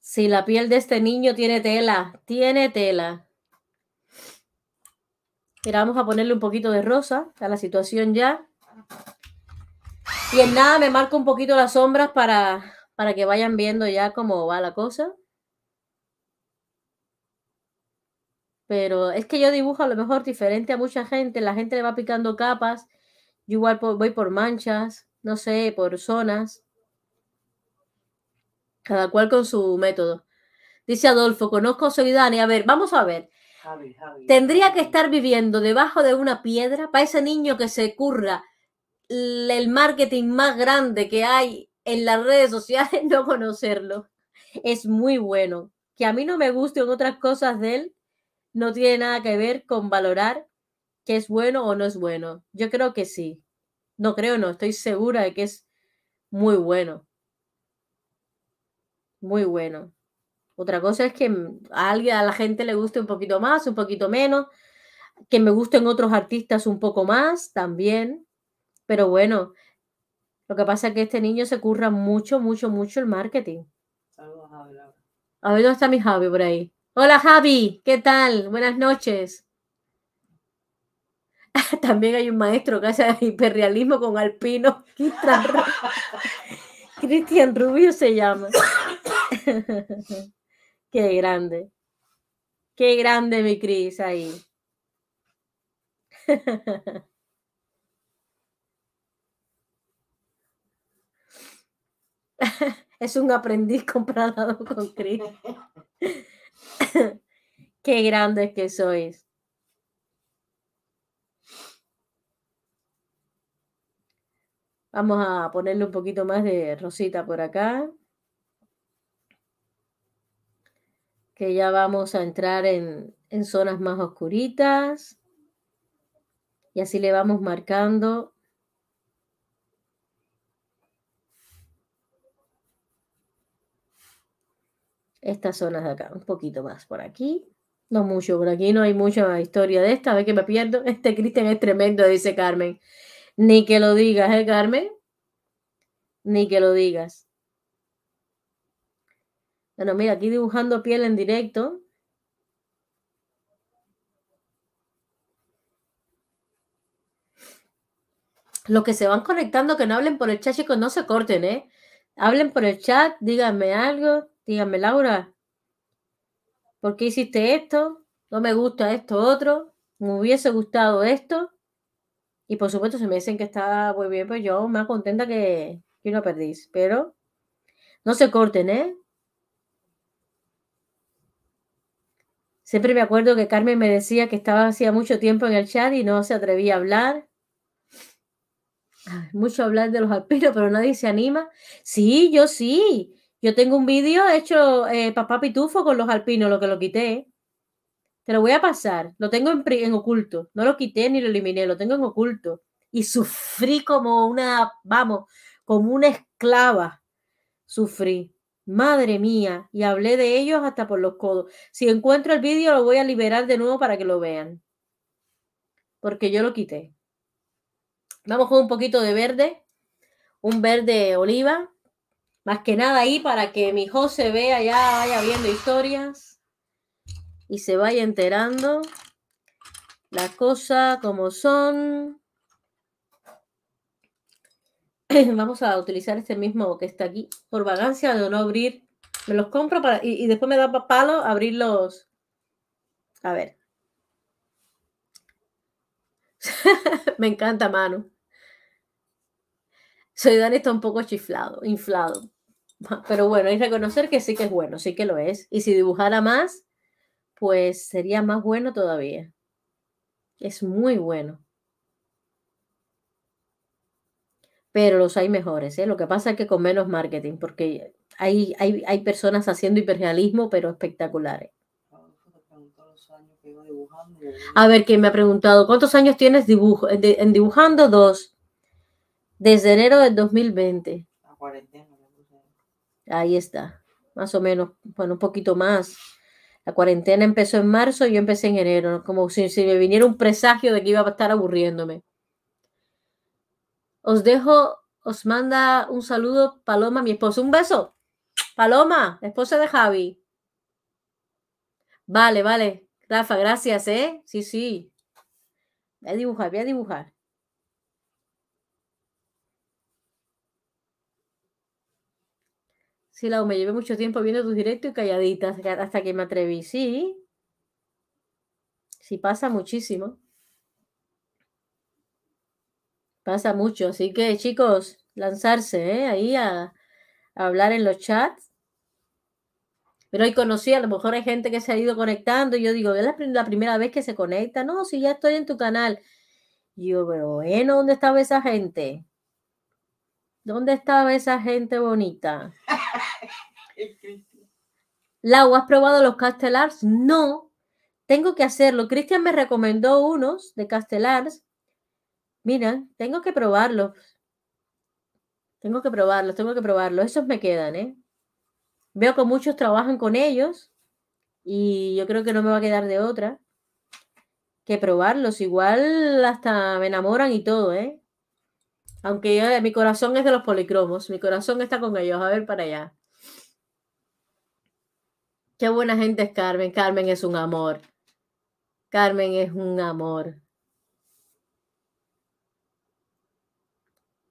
Si la piel de este niño tiene tela, tiene tela. Mira, vamos a ponerle un poquito de rosa a la situación ya. Y en nada me marco un poquito las sombras para que vayan viendo ya cómo va la cosa. Pero es que yo dibujo a lo mejor diferente a mucha gente. La gente le va picando capas. Yo igual voy por manchas, no sé, por zonas. Cada cual con su método. Dice Adolfo, conozco a Soy Dani. A ver, vamos a ver. Tendría que estar viviendo debajo de una piedra para ese niño que se curra el marketing más grande que hay en las redes sociales, no conocerlo. Es muy bueno. Que a mí no me gusten otras cosas de él no tiene nada que ver con valorar que es bueno o no es bueno. Yo creo que sí. No creo, no. Estoy segura de que es muy bueno. Muy bueno. Otra cosa es que a alguien, a la gente le guste un poquito más, un poquito menos. Que me gusten otros artistas un poco más también. Pero bueno, lo que pasa es que este niño se curra mucho, mucho, mucho el marketing. Saludos, Javi. A ver, ¿dónde está mi Javi por ahí? Hola, Javi. ¿Qué tal? Buenas noches. También hay un maestro que hace hiperrealismo con Alpino. Cristian Rubio se llama. Qué grande. Qué grande mi Cris ahí. Es un aprendiz comparado con Cris. Qué grandes que sois. Vamos a ponerle un poquito más de rosita por acá. Que ya vamos a entrar en zonas más oscuritas. Y así le vamos marcando. Estas zonas de acá, un poquito más por aquí. No mucho, por aquí no hay mucha historia de esta. A ver que me pierdo. Este Cristian es tremendo, dice Carmen. Ni que lo digas, ¿eh, Carmen? Ni que lo digas. Bueno, mira, aquí dibujando piel en directo. Los que se van conectando, que no hablen por el chat, chicos, no se corten, ¿eh? Hablen por el chat, díganme algo. Díganme, Laura, ¿por qué hiciste esto? No me gusta esto otro. Me hubiese gustado esto. Y por supuesto, si me dicen que está muy bien, pues yo más contenta que no perdís. Pero no se corten, ¿eh? Siempre me acuerdo que Carmen me decía que estaba hacía mucho tiempo en el chat y no se atrevía a hablar. Ay, mucho hablar de los alpinos, pero nadie se anima. Sí, yo sí. Yo tengo un vídeo hecho papá pitufo con los alpinos, lo que lo quité. Te lo voy a pasar. Lo tengo en oculto. No lo quité ni lo eliminé. Lo tengo en oculto. Y sufrí como una, vamos, como una esclava. Sufrí. Madre mía. Y hablé de ellos hasta por los codos. Si encuentro el vídeo, lo voy a liberar de nuevo para que lo vean. Porque yo lo quité. Vamos con un poquito de verde. Un verde oliva. Más que nada ahí para que mi José vea, ya vaya viendo historias y se vaya enterando las cosas como son. Vamos a utilizar este mismo que está aquí, por vagancia de no abrir. Me los compro para, y después me da palo abrirlos. A ver. Me encanta, Manu. Soy Dani, está un poco chiflado, inflado. Pero bueno, hay que reconocer que sí que es bueno, sí que lo es. Y si dibujara más, pues sería más bueno todavía. Es muy bueno. Pero los hay mejores, ¿eh? Lo que pasa es que con menos marketing, porque hay personas haciendo hiperrealismo, pero espectaculares. A ver, ¿quién me ha preguntado? ¿Cuántos años tienes en dibujando? 2. Desde enero del 2020. La cuarentena. Ahí está, más o menos, bueno, un poquito más. La cuarentena empezó en marzo y yo empecé en enero, como si me viniera un presagio de que iba a estar aburriéndome. Os dejo, os manda un saludo Paloma, mi esposa. Un beso, Paloma, esposa de Javi. Vale, vale, Rafa, gracias, ¿eh? Sí, sí. Voy a dibujar, voy a dibujar. Sí, Lau, me llevé mucho tiempo viendo tus directos y calladitas hasta que me atreví. Sí. Sí, pasa muchísimo. Pasa mucho. Así que, chicos, lanzarse, ¿eh? Ahí a hablar en los chats. Pero hoy conocí, a lo mejor hay gente que se ha ido conectando. Y yo digo, es la primera vez que se conecta. No, si ya estoy en tu canal. Y yo, pero bueno, ¿dónde estaba esa gente? ¿Dónde estaba esa gente bonita? Lau, ¿has probado los Castell Arts? No, Tengo que hacerlo. Cristian me recomendó unos de Castellars. Mira, tengo que probarlos. Tengo que probarlos, tengo que probarlos. Esos me quedan, ¿eh? Veo que muchos trabajan con ellos y yo creo que no me va a quedar de otra que probarlos. Igual hasta me enamoran y todo, ¿eh? Aunque yo, mi corazón es de los policromos. Mi corazón está con ellos. A ver para allá. Qué buena gente es Carmen. Carmen es un amor. Carmen es un amor.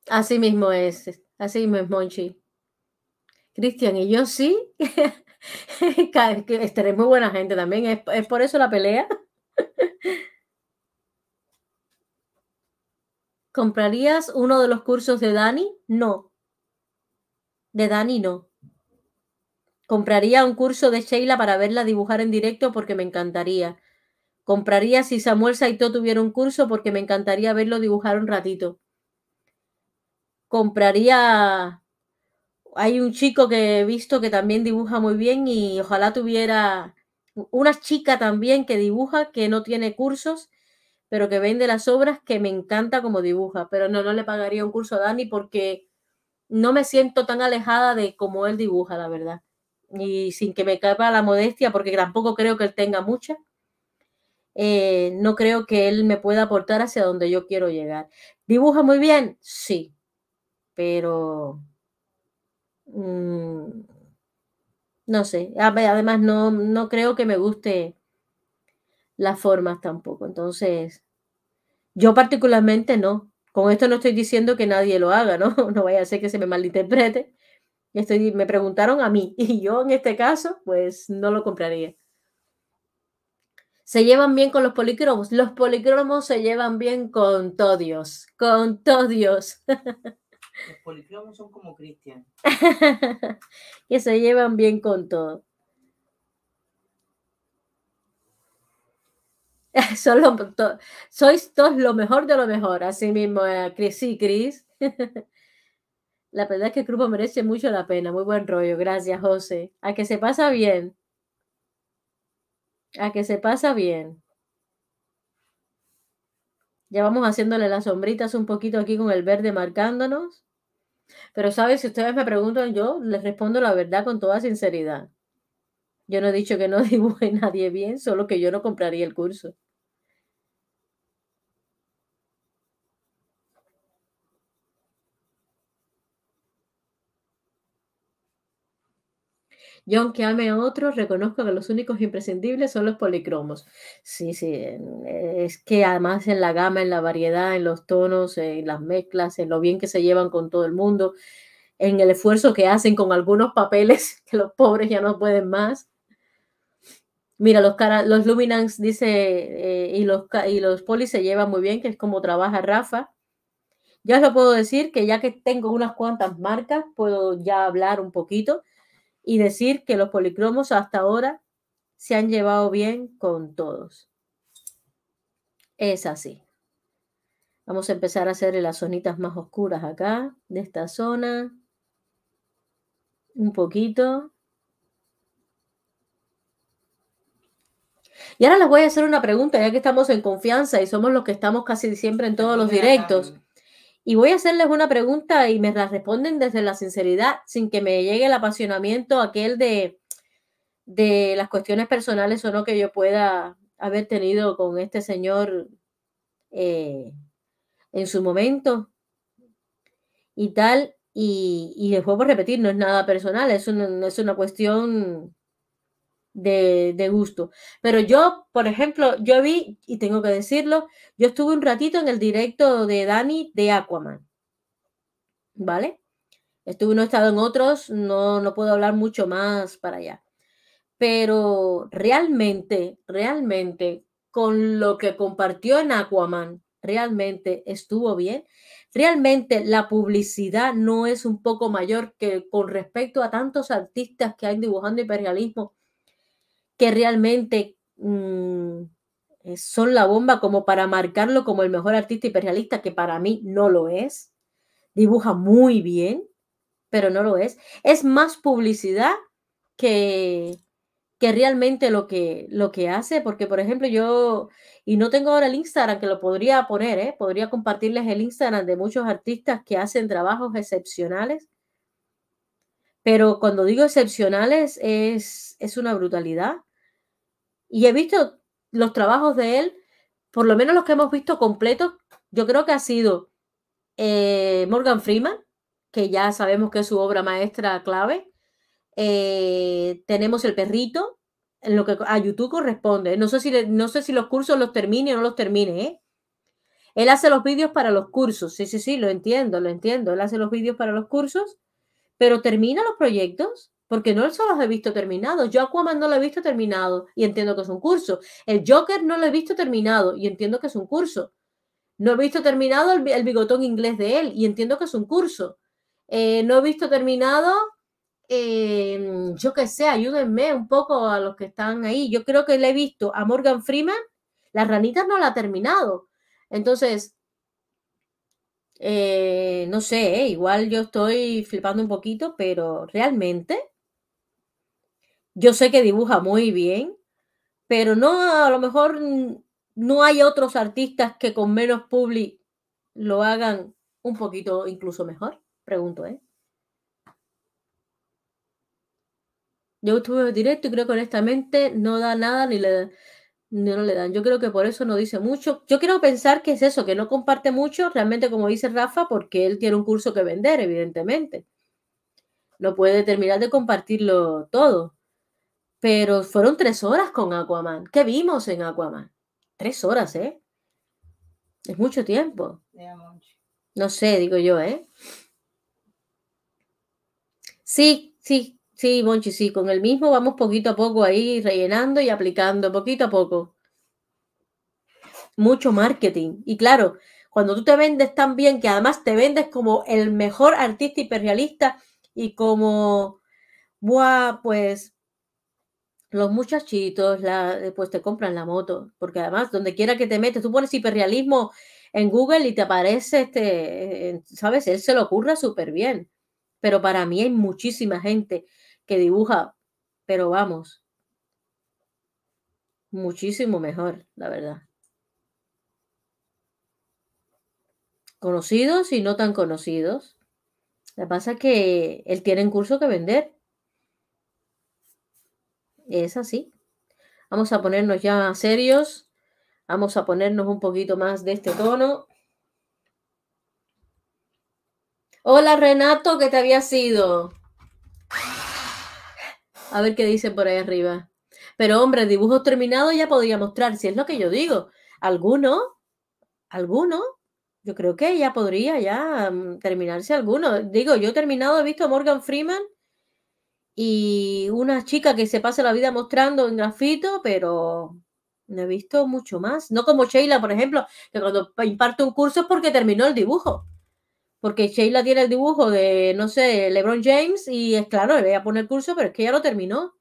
Así mismo es. Así mismo es, Monchi. Cristian y yo sí. Estaré muy buena gente también. ¿Es por eso la pelea? ¿Comprarías uno de los cursos de Dani? No. De Dani no. Compraría un curso de Sheila para verla dibujar en directo porque me encantaría. Compraría si Samuel Saito tuviera un curso porque me encantaría verlo dibujar un ratito. Compraría... Hay un chico que he visto que también dibuja muy bien y ojalá tuviera... Una chica también que dibuja, que no tiene cursos, pero que vende las obras, que me encanta como dibuja. Pero no le pagaría un curso a Dani porque no me siento tan alejada de cómo él dibuja, la verdad. Y sin que me caiga la modestia, porque tampoco creo que él tenga mucha. No creo que él me pueda aportar hacia donde yo quiero llegar. ¿Dibuja muy bien? Sí. Pero... no sé, además no creo que me guste las formas tampoco, entonces yo particularmente no. Con esto no estoy diciendo que nadie lo haga, ¿no? No vaya a ser que se me malinterprete. Me preguntaron a mí y yo en este caso pues no lo compraría. ¿Se llevan bien con los policromos? Los policromos se llevan bien con todo Dios, con todo Dios. Los policromos son como Cristian. Que se llevan bien con todo. Sois todos lo mejor de lo mejor. Así mismo, sí, Cris. La verdad es que el grupo merece mucho la pena. Muy buen rollo. Gracias, José. A que se pasa bien. A que se pasa bien. Ya vamos haciéndole las sombritas un poquito aquí con el verde marcándonos. Pero, ¿sabes? Si ustedes me preguntan, yo les respondo la verdad con toda sinceridad. Yo no he dicho que no dibuje nadie bien, solo que yo no compraría el curso. Yo, aunque ame a otros, reconozco que los únicos imprescindibles son los policromos. Sí, es que además en la gama, en la variedad, en los tonos, en las mezclas, en lo bien que se llevan con todo el mundo, en el esfuerzo que hacen con algunos papeles que los pobres ya no pueden más. Mira, los Luminance, dice, y los polis se llevan muy bien, que es como trabaja Rafa. Ya os lo puedo decir, que ya que tengo unas cuantas marcas, puedo ya hablar un poquito y decir que los policromos hasta ahora se han llevado bien con todos. Es así. Vamos a empezar a hacer las zonitas más oscuras acá, de esta zona. Un poquito. Y ahora les voy a hacer una pregunta, ya que estamos en confianza y somos los que estamos casi siempre en todos los directos. Y voy a hacerles una pregunta y me la responden desde la sinceridad, sin que me llegue el apasionamiento aquel de las cuestiones personales o no que yo pueda haber tenido con este señor en su momento y tal. Y les vuelvo a repetir, no es nada personal, es una cuestión de gusto. Pero yo, por ejemplo, yo vi, y tengo que decirlo, yo estuve un ratito en el directo de Dani de Aquaman, ¿vale? No he estado en otros, no puedo hablar mucho más para allá, pero realmente con lo que compartió en Aquaman, realmente estuvo bien. Realmente la publicidad no es un poco mayor que con respecto a tantos artistas que hay dibujando hiperrealismo, que realmente son la bomba como para marcarlo como el mejor artista hiperrealista, que para mí no lo es. Dibuja muy bien, pero no lo es. Es más publicidad que, que realmente lo que hace, porque por ejemplo yo, y no tengo ahora el Instagram, que lo podría poner, podría compartirles el Instagram de muchos artistas que hacen trabajos excepcionales, pero cuando digo excepcionales es una brutalidad, y he visto los trabajos de él, por lo menos los que hemos visto completos. Yo creo que ha sido Morgan Freeman, que ya sabemos que es su obra maestra clave. Tenemos el perrito, en lo que a YouTube corresponde. No sé si los cursos los termine o no los termine, Él hace los vídeos para los cursos. Sí, lo entiendo. Él hace los vídeos para los cursos, pero termina los proyectos, porque no solo los he visto terminados. Yo Aquaman no lo he visto terminado y entiendo que es un curso. El Joker no lo he visto terminado y entiendo que es un curso. No he visto terminado el bigotón inglés de él y entiendo que es un curso. No he visto terminado... yo que sé, ayúdenme un poco a los que están ahí. Yo creo que le he visto a Morgan Freeman, las ranitas no la ha terminado. Entonces, no sé, igual yo estoy flipando un poquito, pero realmente yo sé que dibuja muy bien, pero no, a lo mejor no hay otros artistas que con menos publi lo hagan un poquito incluso mejor, pregunto, Yo estuve en directo y creo que honestamente no da nada ni no le dan. Yo creo que por eso no dice mucho. Yo quiero pensar que es eso, que no comparte mucho, realmente como dice Rafa, porque él tiene un curso que vender, evidentemente. No puede terminar de compartirlo todo. Pero fueron 3 horas con Aquaman. ¿Qué vimos en Aquaman? 3 horas, Es mucho tiempo. No sé, digo yo, Sí. Sí, Monchi, sí, con el mismo vamos poquito a poco ahí rellenando y aplicando, poquito a poco. Mucho marketing. Y claro, cuando tú te vendes tan bien, que además te vendes como el mejor artista hiperrealista y como, buah, pues los muchachitos pues te compran la moto. Porque además, donde quiera que te metes, tú pones hiperrealismo en Google y te aparece, ¿sabes? Él se lo curra súper bien. Pero para mí hay muchísima gente que dibuja, pero vamos, muchísimo mejor, la verdad. Conocidos y no tan conocidos. Lo que pasa es que él tiene un curso que vender. Es así. Vamos a ponernos ya serios. Vamos a ponernos un poquito más de este tono. Hola, Renato, ¿qué te había sido? A ver qué dice por ahí arriba. Pero, hombre, dibujos terminados ya podría mostrar, si es lo que yo digo. Alguno, yo creo que ya podría ya terminarse alguno. Digo, yo terminado he visto a Morgan Freeman y una chica que se pasa la vida mostrando en grafito, pero no he visto mucho más. No como Sheila, por ejemplo, que cuando imparte un curso es porque terminó el dibujo. Porque Sheila tiene el dibujo de, no sé, LeBron James y es claro, le voy a poner el curso, pero es que ya lo terminó.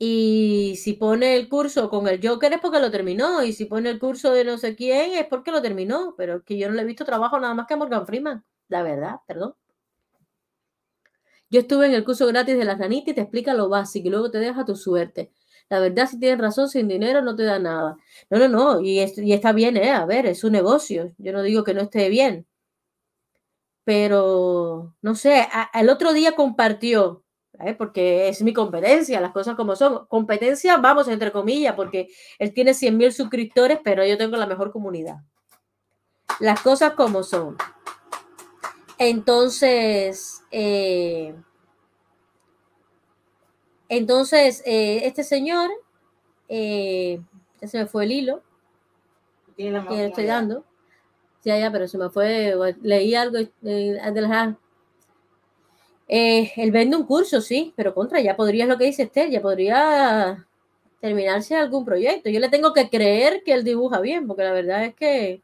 Y si pone el curso con el Joker es porque lo terminó. Y si pone el curso de no sé quién es porque lo terminó. Pero es que yo no le he visto trabajo nada más que a Morgan Freeman. La verdad, perdón. Yo estuve en el curso gratis de las ranitas y te explica lo básico y luego te deja tu suerte. La verdad, si tienes razón, sin dinero no te da nada. No. Y está bien, A ver, es un negocio. Yo no digo que no esté bien. Pero, no sé, el otro día compartió, porque es mi competencia, las cosas como son. Competencia, vamos, entre comillas, porque él tiene 100.000 suscriptores, pero yo tengo la mejor comunidad. Las cosas como son. Entonces, este señor, ya se me fue el hilo que le estoy dando. Ya, pero se me fue, leí algo de las... él vende un curso, sí, pero contra, ya podría, es lo que dice Esther, ya podría terminarse algún proyecto. Yo le tengo que creer que él dibuja bien, porque la verdad es que...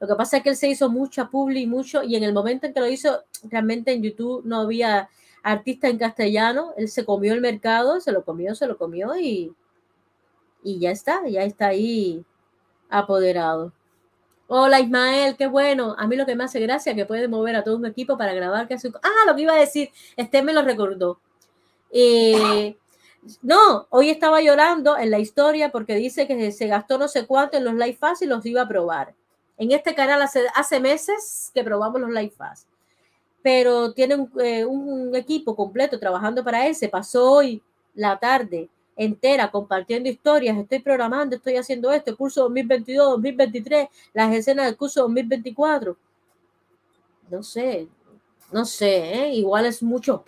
Lo que pasa es que él se hizo mucha publi, y en el momento en que lo hizo, realmente en YouTube no había... artista en castellano, él se comió el mercado, se lo comió y ya está ahí apoderado. Hola, Ismael, qué bueno. A mí lo que me hace gracia es que puede mover a todo un equipo para grabar. Lo que iba a decir, Esther me lo recordó. No, hoy estaba llorando en la historia porque dice que se gastó no sé cuánto en los Lightfast y los iba a probar. En este canal hace meses que probamos los Lightfast, pero tiene un equipo completo trabajando para él. Se pasó hoy la tarde entera compartiendo historias. Estoy programando, estoy haciendo esto, el curso 2022, 2023, las escenas del curso 2024. No sé, ¿eh? Igual es mucho.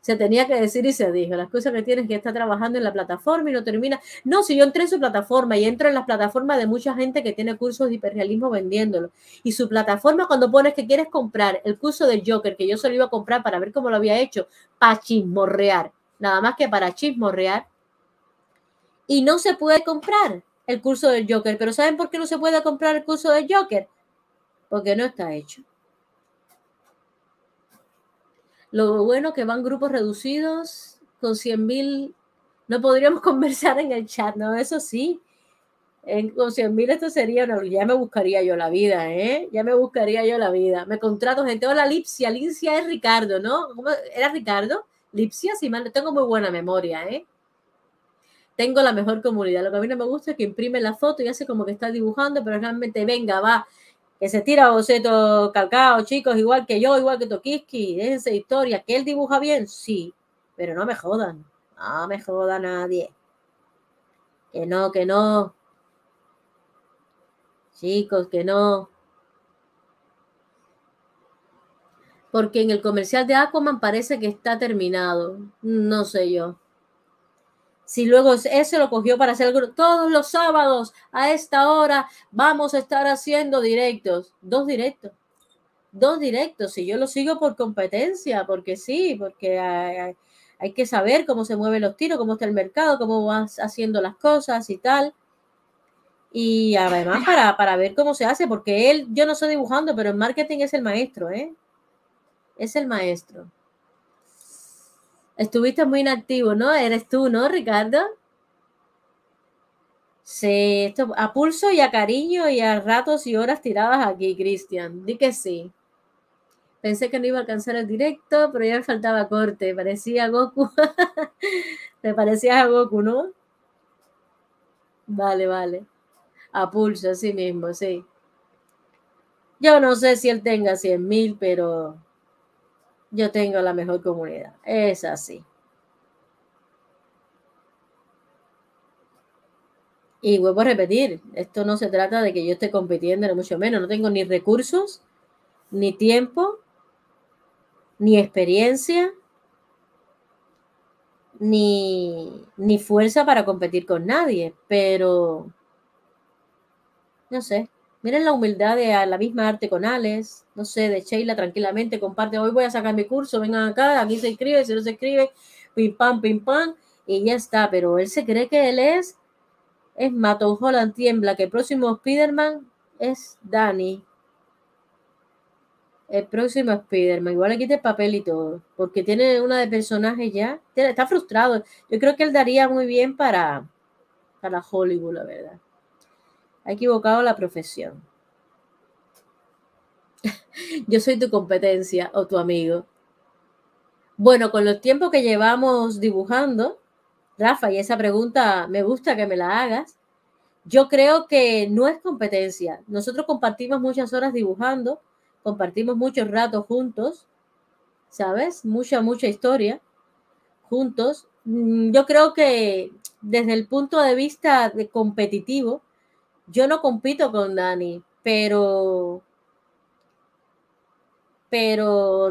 Se tenía que decir y se dijo. La excusa que tiene es que está trabajando en la plataforma y no termina. No, si yo entré en su plataforma y entro en las plataformas de mucha gente que tiene cursos de hiperrealismo vendiéndolo. Y su plataforma, cuando pones que quieres comprar el curso del Joker, que yo se lo iba a comprar para ver cómo lo había hecho, para chismorrear, nada más que para chismorrear, y no se puede comprar el curso del Joker. Pero ¿saben por qué no se puede comprar el curso del Joker? Porque no está hecho. Lo bueno que van grupos reducidos con 100.000. No podríamos conversar en el chat, ¿no? Eso sí. Con 100.000 esto sería... No, ya me buscaría yo la vida, ¿eh? Ya me buscaría yo la vida. Me contrato gente. Hola, Lipsia. Lipsia es Ricardo, ¿no? ¿Cómo era Ricardo? Lipsia, sí, mal. Tengo muy buena memoria, ¿eh? Tengo la mejor comunidad. Lo que a mí no me gusta es que imprime la foto y hace como que está dibujando, pero realmente, venga, va... Que se tira boceto calcao, chicos, igual que yo, igual que Tokiski. Déjense de historia. ¿Que él dibuja bien? Sí, pero no me jodan. No me joda nadie. Que no, que no. Chicos, que no. Porque en el comercial de Aquaman parece que está terminado. No sé yo. Si luego eso lo cogió para hacer el grupo. Todos los sábados a esta hora vamos a estar haciendo directos. Dos directos. Si yo lo sigo por competencia, porque sí, porque hay que saber cómo se mueven los tiros, cómo está el mercado, cómo vas haciendo las cosas y tal. Y además para ver cómo se hace, porque él, yo no estoy dibujando, pero en marketing es el maestro, ¿eh? Es el maestro. Estuviste muy inactivo, ¿no? Eres tú, ¿no, Ricardo? Sí, esto a pulso y a cariño y a ratos y horas tiradas aquí, Cristian. Di que sí. Pensé que no iba a alcanzar el directo, pero ya me faltaba corte. Parecía Goku. Te parecías a Goku, ¿no? Vale. A pulso, así mismo, sí. Yo no sé si él tenga 100.000, pero... Yo tengo la mejor comunidad. Es así. Y vuelvo a repetir, esto no se trata de que yo esté compitiendo, ni mucho menos. No tengo ni recursos, ni tiempo, ni experiencia, ni fuerza para competir con nadie. Pero, no sé. Miren la humildad de la misma Arte con Alex, no sé, de Sheila, tranquilamente comparte. Hoy voy a sacar mi curso, vengan acá, aquí se inscribe, si no se inscribe, pim, pam, y ya está. Pero él se cree que él es Tom Holland tiembla, que el próximo Spiderman es Dani. El próximo Spiderman, igual le quita el papel y todo, porque tiene una de personajes ya, está frustrado. Yo creo que él daría muy bien para Hollywood, la verdad. Ha equivocado la profesión. Yo soy tu competencia o tu amigo. Bueno, con los tiempos que llevamos dibujando, Rafa, y esa pregunta me gusta que me la hagas, yo creo que no es competencia. Nosotros compartimos muchas horas dibujando, compartimos muchos ratos juntos, ¿sabes? Mucha historia juntos. Yo creo que desde el punto de vista de competitivo, yo no compito con Dani, pero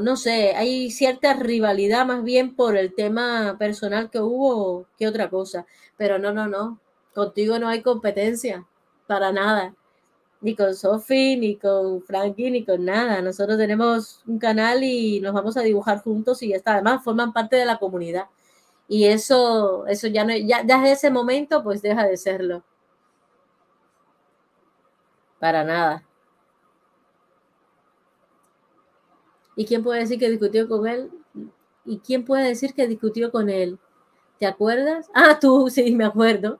no sé, hay cierta rivalidad más bien por el tema personal que hubo que otra cosa. Pero no, contigo no hay competencia, para nada. Ni con Sophie, ni con Frankie, ni con nada. Nosotros tenemos un canal y nos vamos a dibujar juntos y ya está. Además, forman parte de la comunidad. Y eso ya no, ya desde ese momento, pues deja de serlo. Para nada. ¿Y quién puede decir que discutió con él? ¿Y quién puede decir que discutió con él? ¿Te acuerdas? Ah, tú, sí, me acuerdo.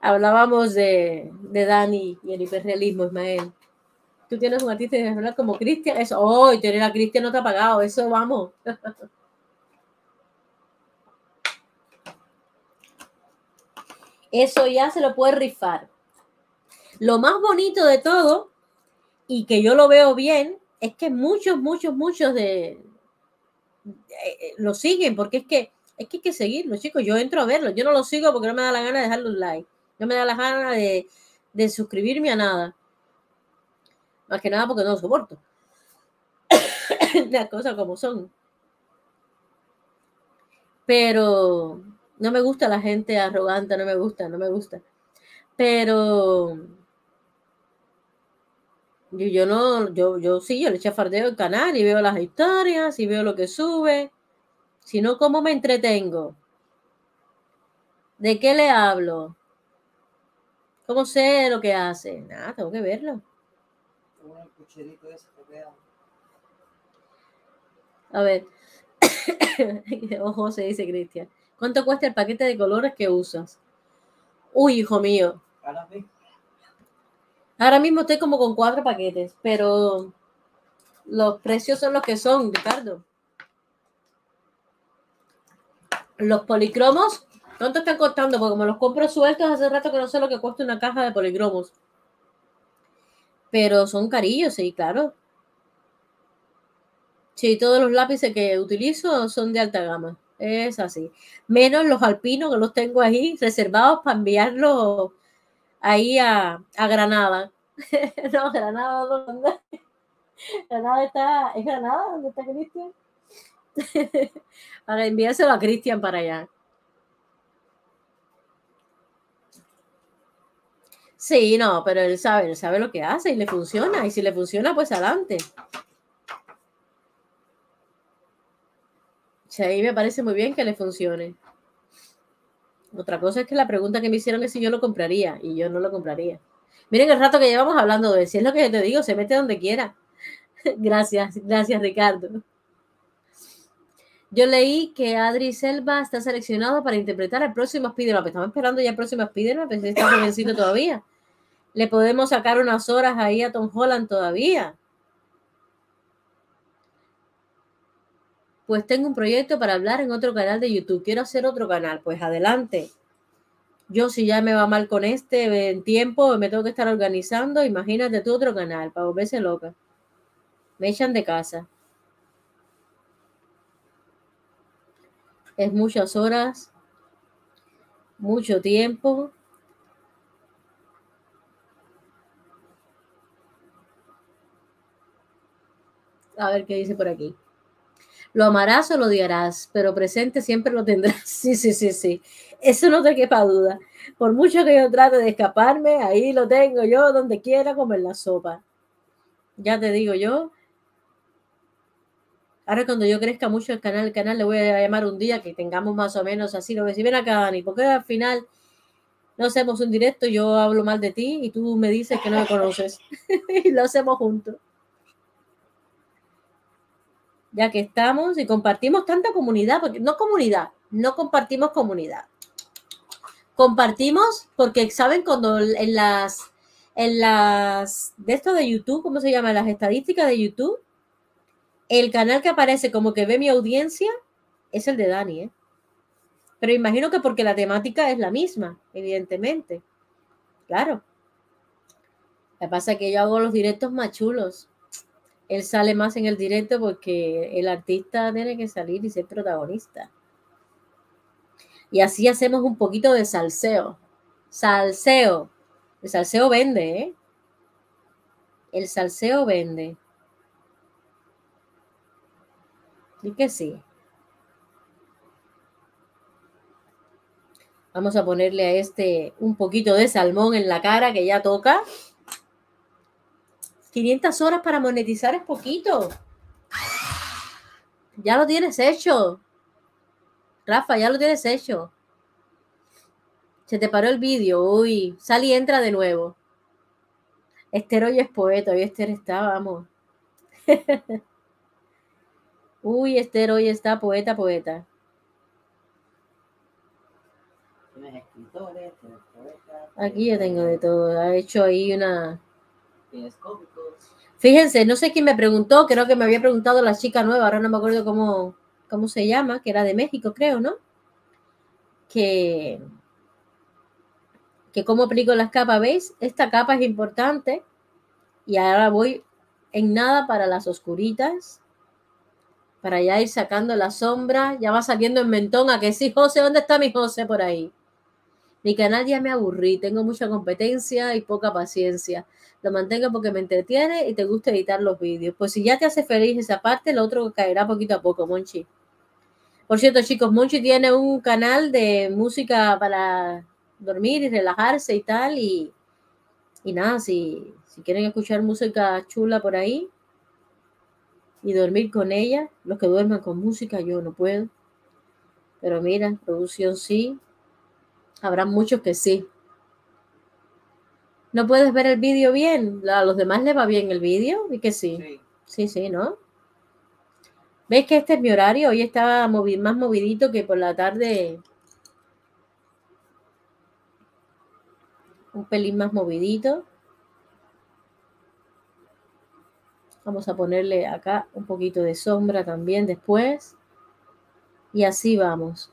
Hablábamos de Dani y el hiperrealismo, Ismael. Tú tienes un artista de hablar como Cristian. Eso, oh, tener a Cristian no te ha pagado. Eso, vamos. Eso ya se lo puede rifar. Lo más bonito de todo, y que yo lo veo bien, es que muchos lo siguen, porque es que hay que seguirlo, chicos. Yo entro a verlo, yo no lo sigo porque no me da la gana de dejarle un like, no me da la gana de suscribirme a nada, más que nada porque no lo soporto. Las cosas como son. Pero no me gusta la gente arrogante, no me gusta. Pero yo sí le chafardeo el canal y veo las historias y veo lo que sube. Si no, ¿cómo me entretengo? ¿De qué le hablo? ¿Cómo sé lo que hace? Nada, tengo que verlo. A ver. Ojo, se dice Cristian. ¿Cuánto cuesta el paquete de colores que usas? Uy, hijo mío. Ahora mismo estoy como con 4 paquetes, pero los precios son los que son, Ricardo. Los policromos, ¿cuánto están costando? Porque como los compro sueltos, hace rato que no sé lo que cuesta una caja de policromos. Pero son carillos, sí, claro. Sí, todos los lápices que utilizo son de alta gama. Es así. Menos los alpinos, que los tengo ahí reservados para enviarlos ahí a Granada. No, Granada, ¿dónde? Granada está... ¿Es Granada donde está Cristian? Para enviárselo a Cristian para allá. Sí, no, pero él sabe lo que hace y le funciona. Y si le funciona, pues adelante. Ahí me parece muy bien que le funcione. Otra cosa es que la pregunta que me hicieron es si yo lo compraría, y yo no lo compraría. Miren el rato que llevamos hablando de él. Si es lo que yo te digo, se mete donde quiera. Gracias Ricardo. Yo leí que Adri Selva está seleccionado para interpretar al próximo Spiderman. Pues estamos esperando ya el próximo Spiderman, pero está jovencito todavía. Le podemos sacar unas horas ahí a Tom Holland todavía. Pues tengo un proyecto para hablar en otro canal de YouTube. Quiero hacer otro canal. Pues adelante. Yo, si ya me va mal con este en tiempo, me tengo que estar organizando. Imagínate tú otro canal para volverse loca. Me echan de casa. Es muchas horas. Mucho tiempo. A ver qué dice por aquí. Lo amarás o lo odiarás, pero presente siempre lo tendrás. Sí. Eso no te quepa duda. Por mucho que yo trate de escaparme, ahí lo tengo yo donde quiera como en la sopa. Ya te digo yo. Ahora cuando yo crezca mucho el canal le voy a llamar un día que tengamos más o menos así. Lo voy a decir, ven acá, Dani, porque al final no hacemos un directo, yo hablo mal de ti y tú me dices que no me conoces. Y lo hacemos juntos. Ya que estamos y compartimos tanta comunidad, porque no compartimos comunidad. Compartimos porque saben cuando en las de esto de YouTube, ¿cómo se llama? Las estadísticas de YouTube, el canal que aparece como que ve mi audiencia es el de Dani, ¿eh? Pero imagino que porque la temática es la misma, evidentemente. Claro. Lo que pasa es que yo hago los directos más chulos. Él sale más en el directo porque el artista tiene que salir y ser protagonista. Y así hacemos un poquito de salseo. Salseo. El salseo vende, ¿eh? El salseo vende. Y que sí. Vamos a ponerle a este un poquito de salmón en la cara que ya toca. 500 horas para monetizar es poquito. Ya lo tienes hecho. Rafa, ya lo tienes hecho. Se te paró el vídeo. Uy, sal y entra de nuevo. Esther hoy es poeta. Hoy Esther está, vamos. Uy, Esther hoy está poeta. Tienes escritores, tienes poetas. Aquí yo tengo de todo. Ha hecho ahí una... Fíjense, no sé quién me preguntó, creo que me había preguntado la chica nueva, ahora no me acuerdo cómo se llama, que era de México, creo, ¿no? Que que cómo aplico las capas, ¿veis? Esta capa es importante y ahora voy en nada para las oscuritas, para ya ir sacando la sombra. Ya va saliendo el mentón, ¿a que sí, José? ¿Dónde está mi José por ahí? Mi canal ya me aburrí, tengo mucha competencia y poca paciencia. Lo mantengo porque me entretiene y te gusta editar los vídeos. Pues si ya te hace feliz esa parte, lo otro caerá poquito a poco, Monchi. Por cierto, chicos, Monchi tiene un canal de música para dormir y relajarse y tal. Y nada, si quieren escuchar música chula por ahí y dormir con ella, los que duerman con música, yo no puedo. Pero mira, producción sí. Habrá muchos que sí. ¿No puedes ver el vídeo bien? ¿A los demás les va bien el vídeo? ¿Y que sí? Sí, ¿no? ¿Veis que este es mi horario? Hoy estaba más movidito que por la tarde. Un pelín más movidito. Vamos a ponerle acá un poquito de sombra también después. Y así vamos.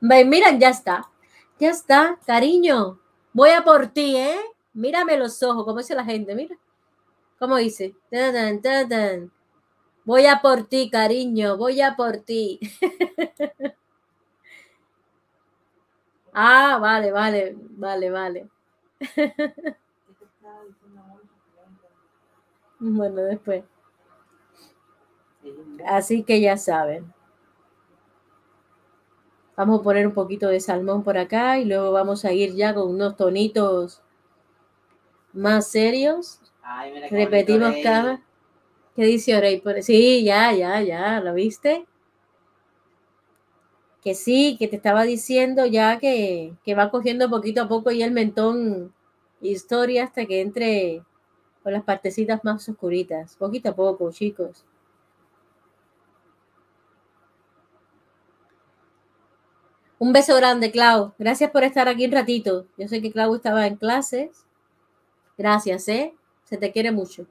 Miren, ya está. Ya está, cariño. Voy a por ti, ¿eh? Mírame los ojos, como dice la gente, mira. ¿Cómo dice? Tan, tan, tan. Voy a por ti, cariño. Voy a por ti. Ah, vale. Bueno, después. Así que ya saben. Vamos a poner un poquito de salmón por acá y luego vamos a ir ya con unos tonitos más serios. Ay, mira, repetimos cada... ¿Qué dice Orey? Sí, ya, ¿lo viste? Que sí, que te estaba diciendo ya que va cogiendo poquito a poco y el mentón historia hasta que entre con las partecitas más oscuritas. Poquito a poco, chicos. Un beso grande, Clau. Gracias por estar aquí un ratito. Yo sé que Clau estaba en clases. Gracias, ¿eh? Se te quiere mucho.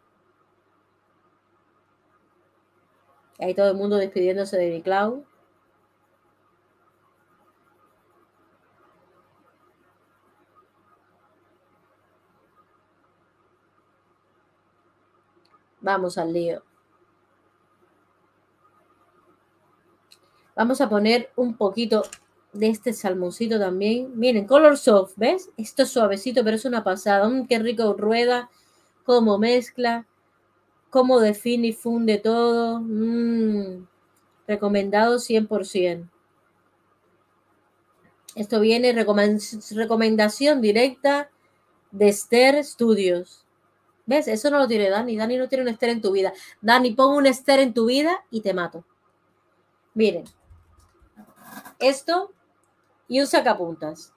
Ahí todo el mundo despidiéndose de mi Clau. Vamos al lío. Vamos a poner un poquito... de este salmoncito también. Miren, Color Soft, ¿ves? Esto es suavecito, pero es una pasada. Qué rico rueda, cómo mezcla, cómo define y funde todo. Recomendado 100%. Esto viene recomendación directa de Esther Studios. ¿Ves? Eso no lo tiene Dani. Dani no tiene un Esther en tu vida. Dani, pon un Esther en tu vida y te mato. Miren. Esto... y un sacapuntas.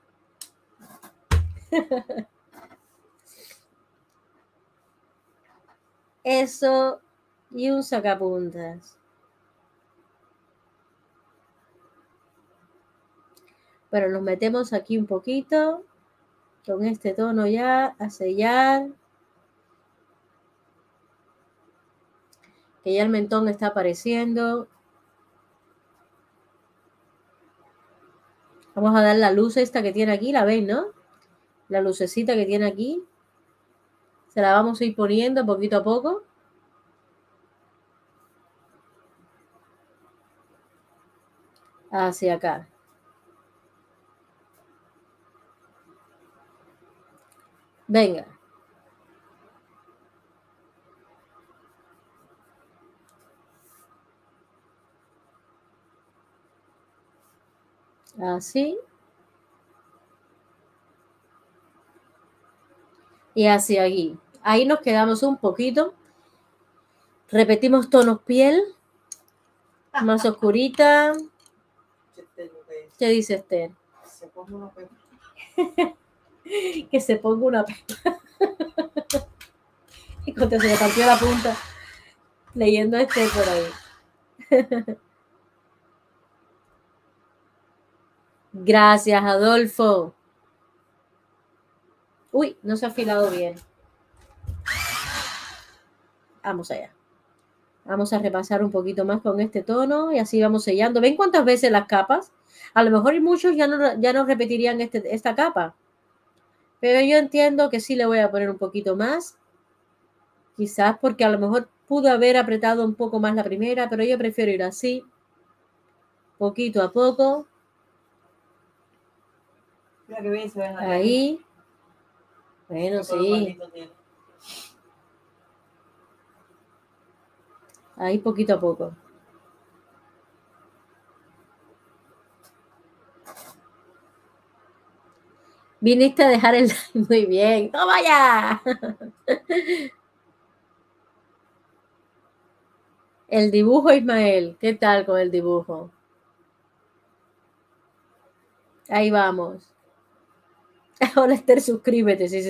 Eso y un sacapuntas. Bueno, nos metemos aquí un poquito con este tono ya a sellar. Que ya el mentón está apareciendo. Vamos a dar la luz esta que tiene aquí, ¿la veis, no? La lucecita que tiene aquí. Se la vamos a ir poniendo poquito a poco. Hacia acá. Venga. Así. Y hacia aquí. Ahí nos quedamos un poquito. Repetimos tonos piel. Más oscurita. ¿Qué dice Esther? Que se ponga una pepa. Que se ponga una pepa. Y cuando se le partió la punta. Leyendo este por ahí. Gracias, Adolfo. Uy, no se ha afilado bien. Vamos allá. Vamos a repasar un poquito más con este tono y así vamos sellando. ¿Ven cuántas veces las capas? A lo mejor muchos ya no repetirían esta capa. Pero yo entiendo que sí le voy a poner un poquito más. Quizás porque a lo mejor pudo haber apretado un poco más la primera, pero yo prefiero ir así, poquito a poco. Mira que bien se ven ahí. Bueno, sí. Ahí poquito a poco. Viniste a dejar el like. Muy bien. ¡Toma ya! El dibujo, Ismael. ¿Qué tal con el dibujo? Ahí vamos. Ahora, Esther, suscríbete. Sí.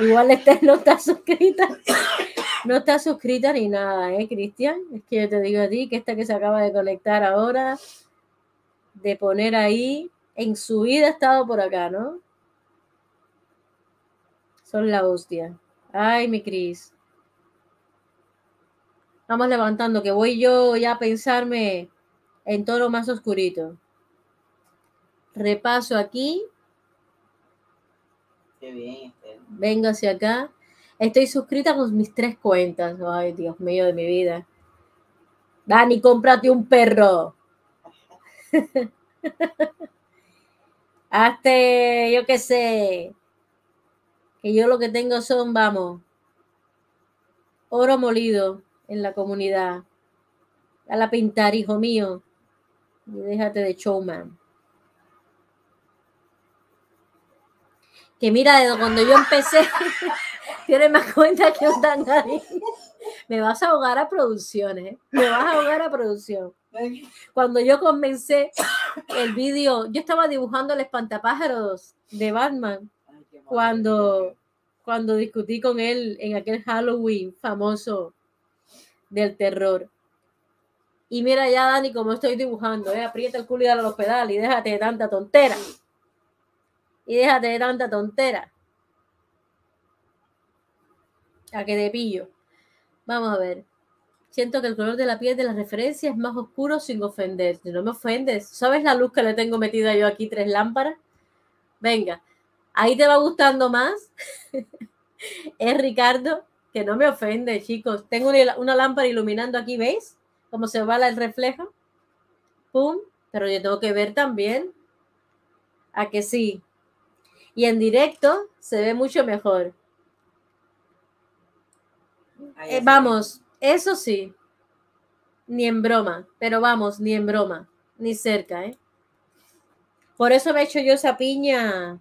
Igual Esther no está suscrita. No está suscrita ni nada, ¿eh, Cristian? Es que yo te digo a ti que esta que se acaba de conectar ahora, de poner ahí, en su vida ha estado por acá, ¿no? Son la hostia. Ay, mi Cris. Vamos levantando, que voy yo ya a pensarme en todo lo más oscurito. Repaso aquí. Qué bien, Esther. Vengo hacia acá. Estoy suscrita con mis 3 cuentas. Ay, Dios mío de mi vida. Dani, cómprate un perro. Hazte, yo qué sé. Que yo lo que tengo son, vamos, oro molido en la comunidad. Dale a pintar, hijo mío. Y déjate de showman. Que mira, desde cuando yo empecé... Tienes más cuenta que un Dani. Me vas a ahogar a producciones, ¿eh? Me vas a ahogar a producción. Cuando yo comencé el vídeo, yo estaba dibujando el espantapájaros de Batman cuando discutí con él en aquel Halloween famoso del terror. Y mira ya, Dani, como estoy dibujando, ¿eh? Aprieta el culo y dale a los pedales y déjate de tanta tontera. A que te pillo. Vamos a ver. Siento que el color de la piel de las referencias es más oscuro sin ofender. No me ofendes. ¿Sabes la luz que le tengo metida yo aquí? 3 lámparas. Venga. Ahí te va gustando más. Es Ricardo. Que no me ofende, chicos. Tengo una lámpara iluminando aquí. ¿Veis? Cómo se va el reflejo. Pum. Pero yo tengo que ver también. ¿A que sí? Y en directo se ve mucho mejor. Vamos, eso sí, ni en broma, pero vamos, ni en broma, ni cerca, ¿eh? Por eso me he hecho yo esa piña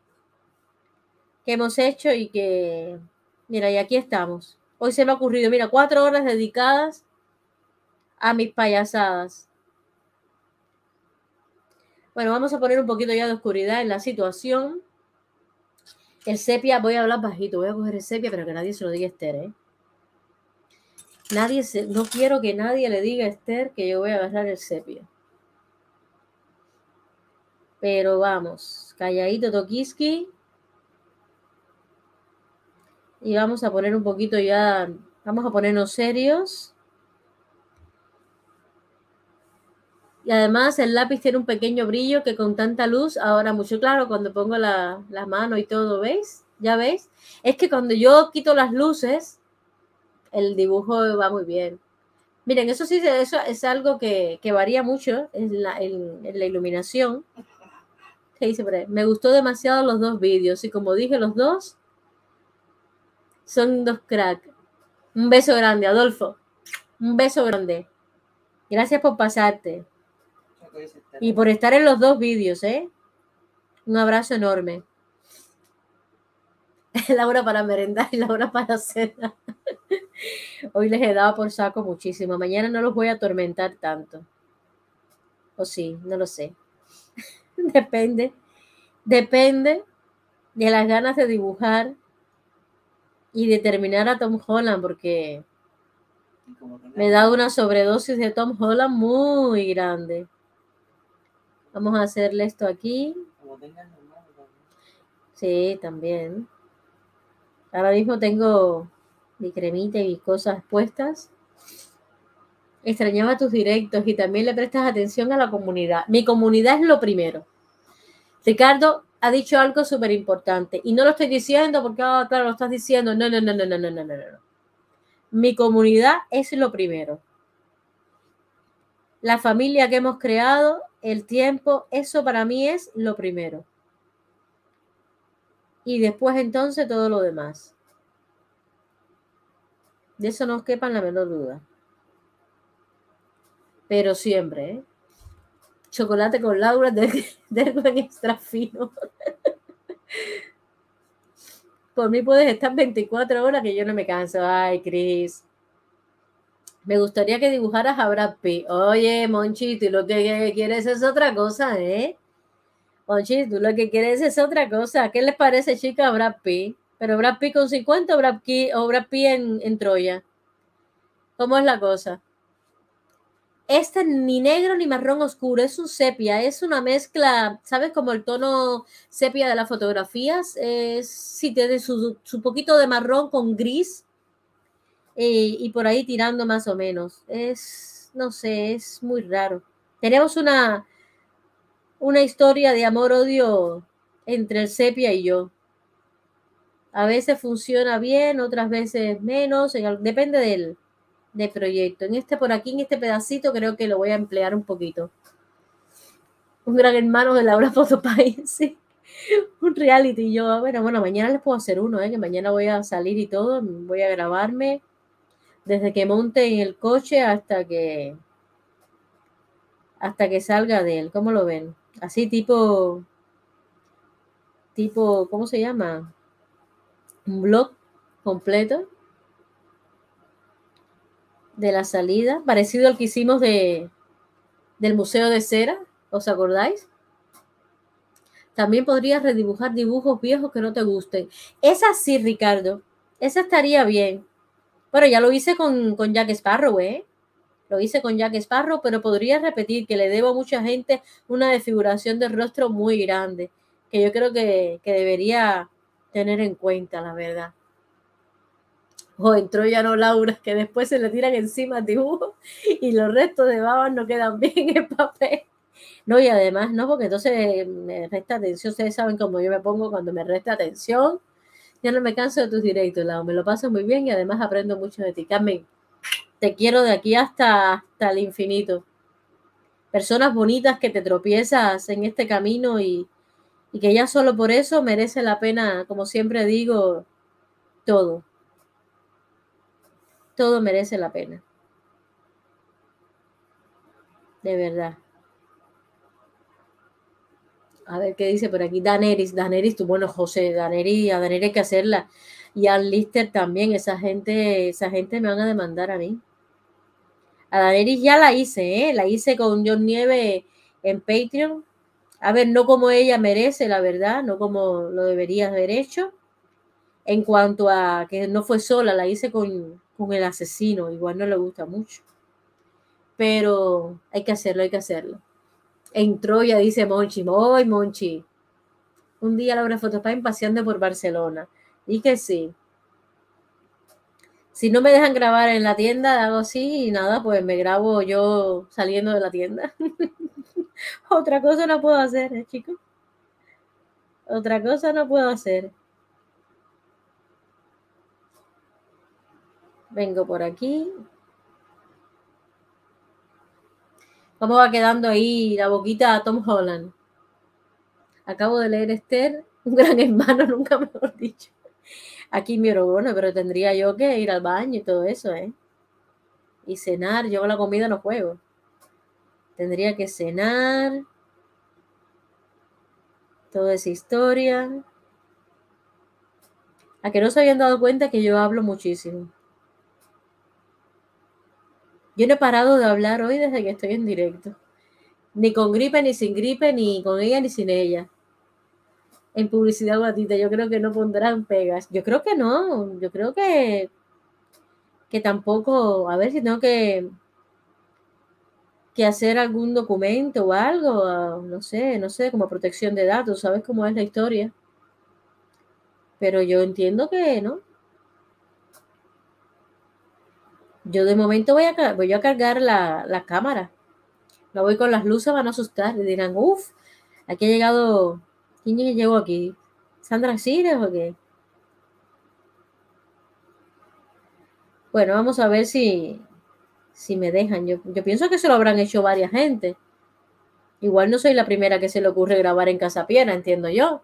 que hemos hecho y que, mira, y aquí estamos. Hoy se me ha ocurrido, mira, 4 horas dedicadas a mis payasadas. Bueno, vamos a poner un poquito ya de oscuridad en la situación. El sepia, voy a hablar bajito, voy a coger el sepia, pero que nadie se lo diga a Esther, ¿eh? No quiero que nadie le diga a Esther que yo voy a agarrar el sepia. Pero vamos, calladito toquiski. Y vamos a poner un poquito ya, vamos a ponernos serios. Y además el lápiz tiene un pequeño brillo que con tanta luz, ahora mucho claro, cuando pongo la mano y todo, ¿veis? ¿Ya veis? Es que cuando yo quito las luces... El dibujo va muy bien. Miren, eso sí, eso es algo que varía mucho en la iluminación. ¿Qué dice por ahí? Me gustó demasiado los 2 vídeos. Y como dije, los 2 son 2 cracks. Un beso grande, Adolfo. Un beso grande. Gracias por pasarte. Y por estar en los 2 vídeos, ¿eh? Un abrazo enorme. Laura para merendar y Laura para cena. Hoy les he dado por saco muchísimo. Mañana no los voy a atormentar tanto. O sí, no lo sé. Depende de las ganas de dibujar y de terminar a Tom Holland, porque me he dado una sobredosis de Tom Holland muy grande. Vamos a hacerle esto aquí. Sí, también. Ahora mismo tengo mi cremita y mis cosas puestas. Extrañaba tus directos y también le prestas atención a la comunidad. Mi comunidad es lo primero. Ricardo ha dicho algo súper importante y no lo estoy diciendo porque, oh, claro, lo estás diciendo. No. Mi comunidad es lo primero. La familia que hemos creado, el tiempo, eso para mí es lo primero. Y después entonces todo lo demás. De eso no os quepa la menor duda. Pero siempre, ¿eh? Chocolate con Laura Derwent extra fino. Por mí puedes estar 24 horas que yo no me canso. Ay, Cris. Me gustaría que dibujaras a Brad Pitt. Oye, Monchi, tú lo que quieres es otra cosa, ¿eh? Monchi, tú lo que quieres es otra cosa. ¿Qué les parece, chica, a Brad Pitt? ¿Pero Brad Pitt con 50 o Brad Pitt en Troya? ¿Cómo es la cosa? Este ni negro ni marrón oscuro, es un sepia, es una mezcla, ¿sabes? Como el tono sepia de las fotografías, sí tiene su poquito de marrón con gris y por ahí tirando más o menos. Es, no sé, es muy raro. Tenemos una historia de amor-odio entre el sepia y yo. A veces funciona bien, otras veces menos, depende del proyecto. En este por aquí, en este pedacito, creo que lo voy a emplear un poquito. Un gran hermano de Laura Fotopay, sí. Un reality. Yo, bueno, mañana les puedo hacer uno, que mañana voy a salir y todo. Voy a grabarme desde que monte en el coche hasta que salga de él. ¿Cómo lo ven? Así tipo, ¿cómo se llama? Un blog completo de la salida, parecido al que hicimos del Museo de Cera, ¿os acordáis? También podrías redibujar dibujos viejos que no te gusten. Esa sí, Ricardo, esa estaría bien. Bueno, ya lo hice con Jack Sparrow, Lo hice con Jack Sparrow, pero podría repetir que le debo a mucha gente una desfiguración del rostro muy grande, que yo creo que debería tener en cuenta, la verdad. O entró ya no Laura, que después se le tiran encima el dibujo y los restos de babas no quedan bien en el papel. No, y además, no, porque entonces me resta atención. Ustedes saben cómo yo me pongo cuando me resta atención. Ya no me canso de tus directos, Lau. Me lo paso muy bien y además aprendo mucho de ti. Carmen, te quiero de aquí hasta el infinito. Personas bonitas que te tropiezas en este camino y que ya solo por eso merece la pena, como siempre digo, todo. Todo merece la pena. De verdad. A ver qué dice por aquí. Daenerys, tú, bueno, José, Daenerys hay que hacerla. Y al Lister también, esa gente me van a demandar a mí. A Daenerys ya la hice, La hice con John Nieve en Patreon. A ver, no como ella merece, la verdad, no como lo deberías haber hecho. En cuanto a que no fue sola, la hice con el asesino, igual no le gusta mucho. Pero hay que hacerlo. En Troya, dice Monchi. ¡Ay, Monchi! Un día Laura Fotopay paseando por Barcelona. Y que sí. Si no me dejan grabar en la tienda, hago así y nada, pues me grabo yo saliendo de la tienda. Otra cosa no puedo hacer, chicos. Otra cosa no puedo hacer. Vengo por aquí. ¿Cómo va quedando ahí la boquita a Tom Holland? Acabo de leer Esther, un gran hermano, nunca mejor dicho. Aquí mi orogono, pero tendría yo que ir al baño y todo eso, Y cenar, yo con la comida no juego. Tendría que cenar. Toda esa historia. A que no se habían dado cuenta que yo hablo muchísimo. Yo no he parado de hablar hoy desde que estoy en directo. Ni con gripe, ni sin gripe, ni con ella, ni sin ella. En publicidad gratuita, yo creo que no pondrán pegas. Yo creo que no. Yo creo que tampoco... A ver si tengo que hacer algún documento o algo. No sé, como protección de datos. ¿Sabes cómo es la historia? Pero yo entiendo que no. Yo de momento voy a cargar la cámara. Me voy con las luces, van a asustar. Le dirán, uff, aquí ha llegado... ¿Quién llegó aquí? ¿Sandra Cires o qué? Bueno, vamos a ver si me dejan. Yo pienso que se lo habrán hecho varias gente. Igual no soy la primera que se le ocurre grabar en Casapiedra, entiendo yo.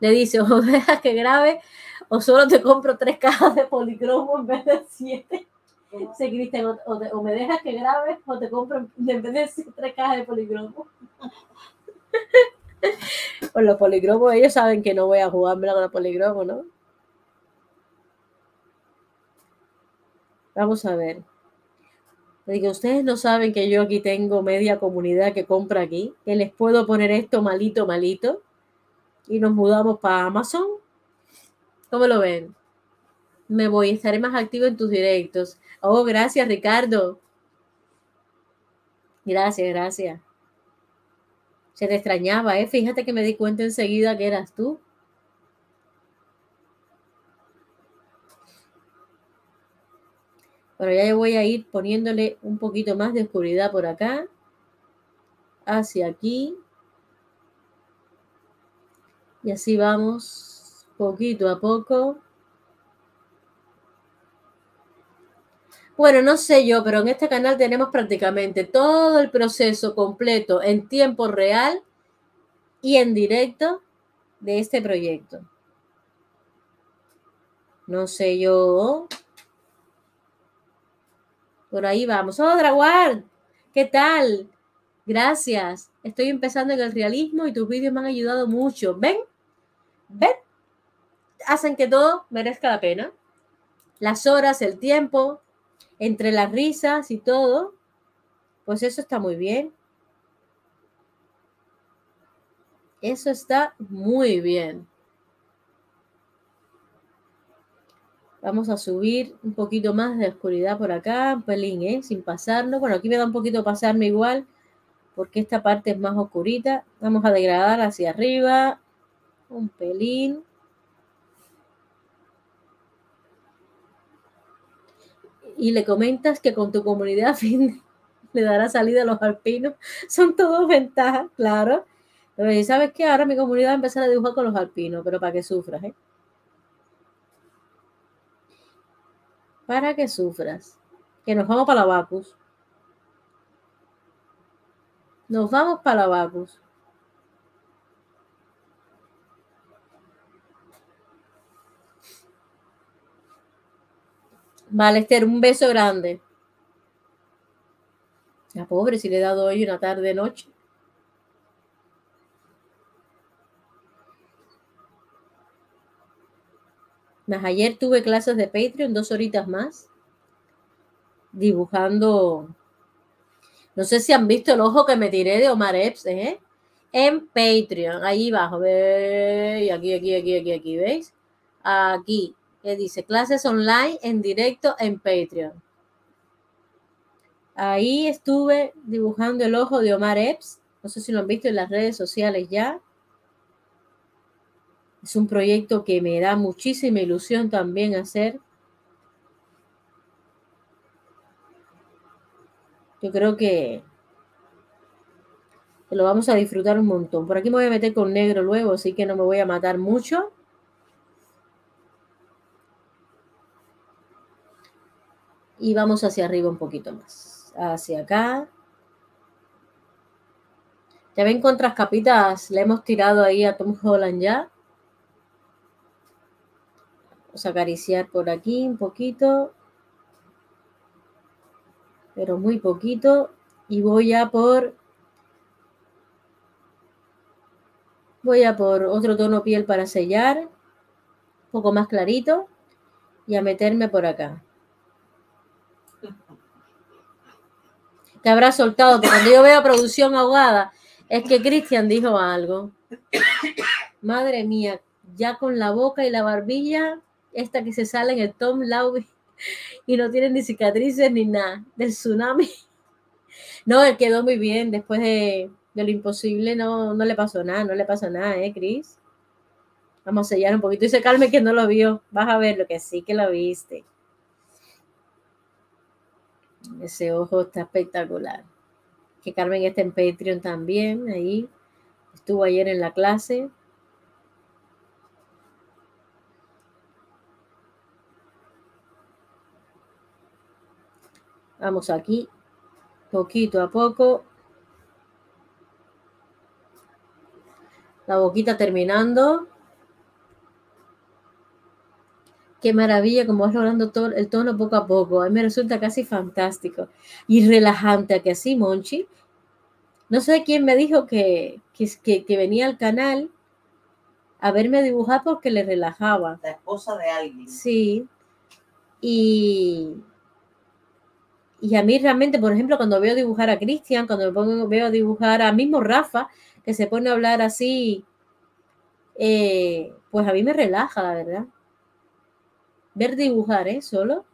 Le dice, o dejas que grabe, o solo te compro 3 cajas de policromo en vez de 7. Se Cristian, o me dejas que grabe, o te compro en vez de 3 cajas de policromo. Con los policromos, ellos saben que no voy a jugarme con los policromos, ¿no? Vamos a ver. Le digo, ustedes no saben que yo aquí tengo media comunidad que compra aquí, que les puedo poner esto malito, malito, y nos mudamos para Amazon. ¿Cómo lo ven? Me voy, estaré más activo en tus directos. Oh, gracias, Ricardo. Gracias, gracias. Se te extrañaba, ¿eh? Fíjate que me di cuenta enseguida que eras tú. Bueno, ya yo voy a ir poniéndole un poquito más de oscuridad por acá. Hacia aquí. Y así vamos poquito a poco. Bueno, no sé yo, pero en este canal tenemos prácticamente todo el proceso completo en tiempo real y en directo de este proyecto. No sé yo... Por ahí vamos. ¡Oh, Draguard! ¿Qué tal? Gracias. Estoy empezando en el realismo y tus vídeos me han ayudado mucho. ¿Ven? ¿Ven? Hacen que todo merezca la pena. Las horas, el tiempo, entre las risas y todo. Pues eso está muy bien. Eso está muy bien. Vamos a subir un poquito más de oscuridad por acá, un pelín, sin pasarlo. Bueno, aquí me da un poquito pasarme igual, porque esta parte es más oscurita. Vamos a degradar hacia arriba, un pelín. Y le comentas que con tu comunidad fin le dará salida a los alpinos. Son todas ventajas, claro. Pero ¿sabes qué? Ahora mi comunidad va a empezar a dibujar con los alpinos, pero para que sufras, ¿eh? Para que sufras. Que nos vamos para la Bacus. Nos vamos para la Bacus. Vale, Esther, un beso grande. La pobre, si le he dado hoy una tarde, noche. Ayer tuve clases de Patreon, 2 horitas más, dibujando. No sé si han visto el ojo que me tiré de Omar Epps, en Patreon, ahí abajo, veis, aquí, ¿veis? Aquí, que dice clases online en directo en Patreon. Ahí estuve dibujando el ojo de Omar Epps, no sé si lo han visto en las redes sociales ya. Es un proyecto que me da muchísima ilusión también hacer. Yo creo que lo vamos a disfrutar un montón. Por aquí me voy a meter con negro luego, así que no me voy a matar mucho. Y vamos hacia arriba un poquito más. Hacia acá. Ya ven cuántas capitas le hemos tirado ahí a Tom Holland ya. Vamos a acariciar por aquí un poquito, pero muy poquito. Y voy a por otro tono piel para sellar, un poco más clarito, y a meterme por acá. Te habrás soltado, porque cuando yo veo producción ahogada, es que Cristian dijo algo. Madre mía, ya con la boca y la barbilla... Esta que se sale en el Tom Lauby y no tiene ni cicatrices ni nada del tsunami. No, él quedó muy bien. Después de lo imposible no le pasó nada. No le pasó nada, Cris. Vamos a sellar un poquito. Dice Carmen que no lo vio. Vas a ver lo que sí que lo viste. Ese ojo está espectacular. Que Carmen está en Patreon también, ahí. Estuvo ayer en la clase. Vamos aquí, poquito a poco. La boquita terminando. Qué maravilla como vas logrando todo el tono poco a poco. A mí me resulta casi fantástico. Y relajante, ¿a que sí, Monchi? No sé quién me dijo que venía al canal a verme dibujar porque le relajaba. La esposa de alguien. Sí. Y a mí realmente, por ejemplo, cuando veo dibujar a Cristian, cuando veo dibujar a mismo Rafa, que se pone a hablar así, pues a mí me relaja, la verdad. Ver dibujar, ¿eh? Solo.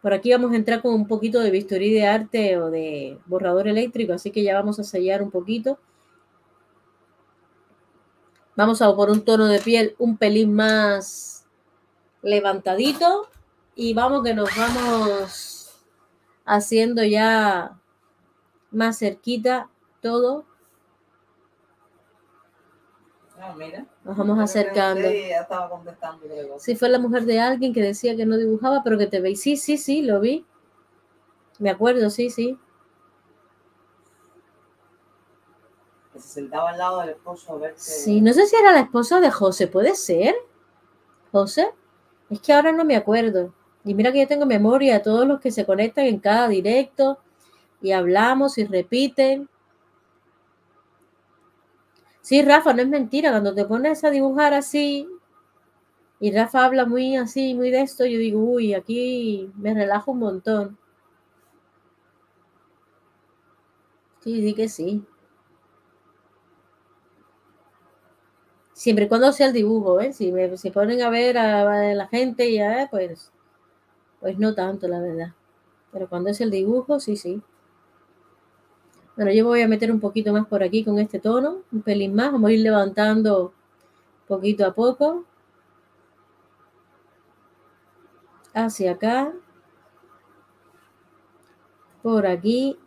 Por aquí vamos a entrar con un poquito de bisturí de arte o de borrador eléctrico, así que ya vamos a sellar un poquito. Vamos a por un tono de piel un pelín más levantadito. Y vamos que nos vamos haciendo ya más cerquita todo. Ah, mira. Nos vamos acercando. Ya estaba contestando. Sí, fue la mujer de alguien que decía que no dibujaba, pero que te veis. Sí, sí, sí, lo vi. Me acuerdo, sí, sí. Que se sentaba al lado del esposo a ver. Sí, no sé si era la esposa de José, ¿puede ser? ¿José? Es que ahora no me acuerdo. Y mira que yo tengo memoria de todos los que se conectan en cada directo y hablamos y repiten. Sí, Rafa, no es mentira. Cuando te pones a dibujar así y Rafa habla muy así, muy de esto, yo digo, uy, aquí me relajo un montón. Sí, di que sí. Siempre y cuando sea el dibujo, ¿eh? Si ponen a ver a la gente y a pues no tanto, la verdad. Pero cuando es el dibujo, sí, sí. Bueno, yo voy a meter un poquito más por aquí con este tono, un pelín más. Vamos a ir levantando poquito a poco. Hacia acá. Por aquí.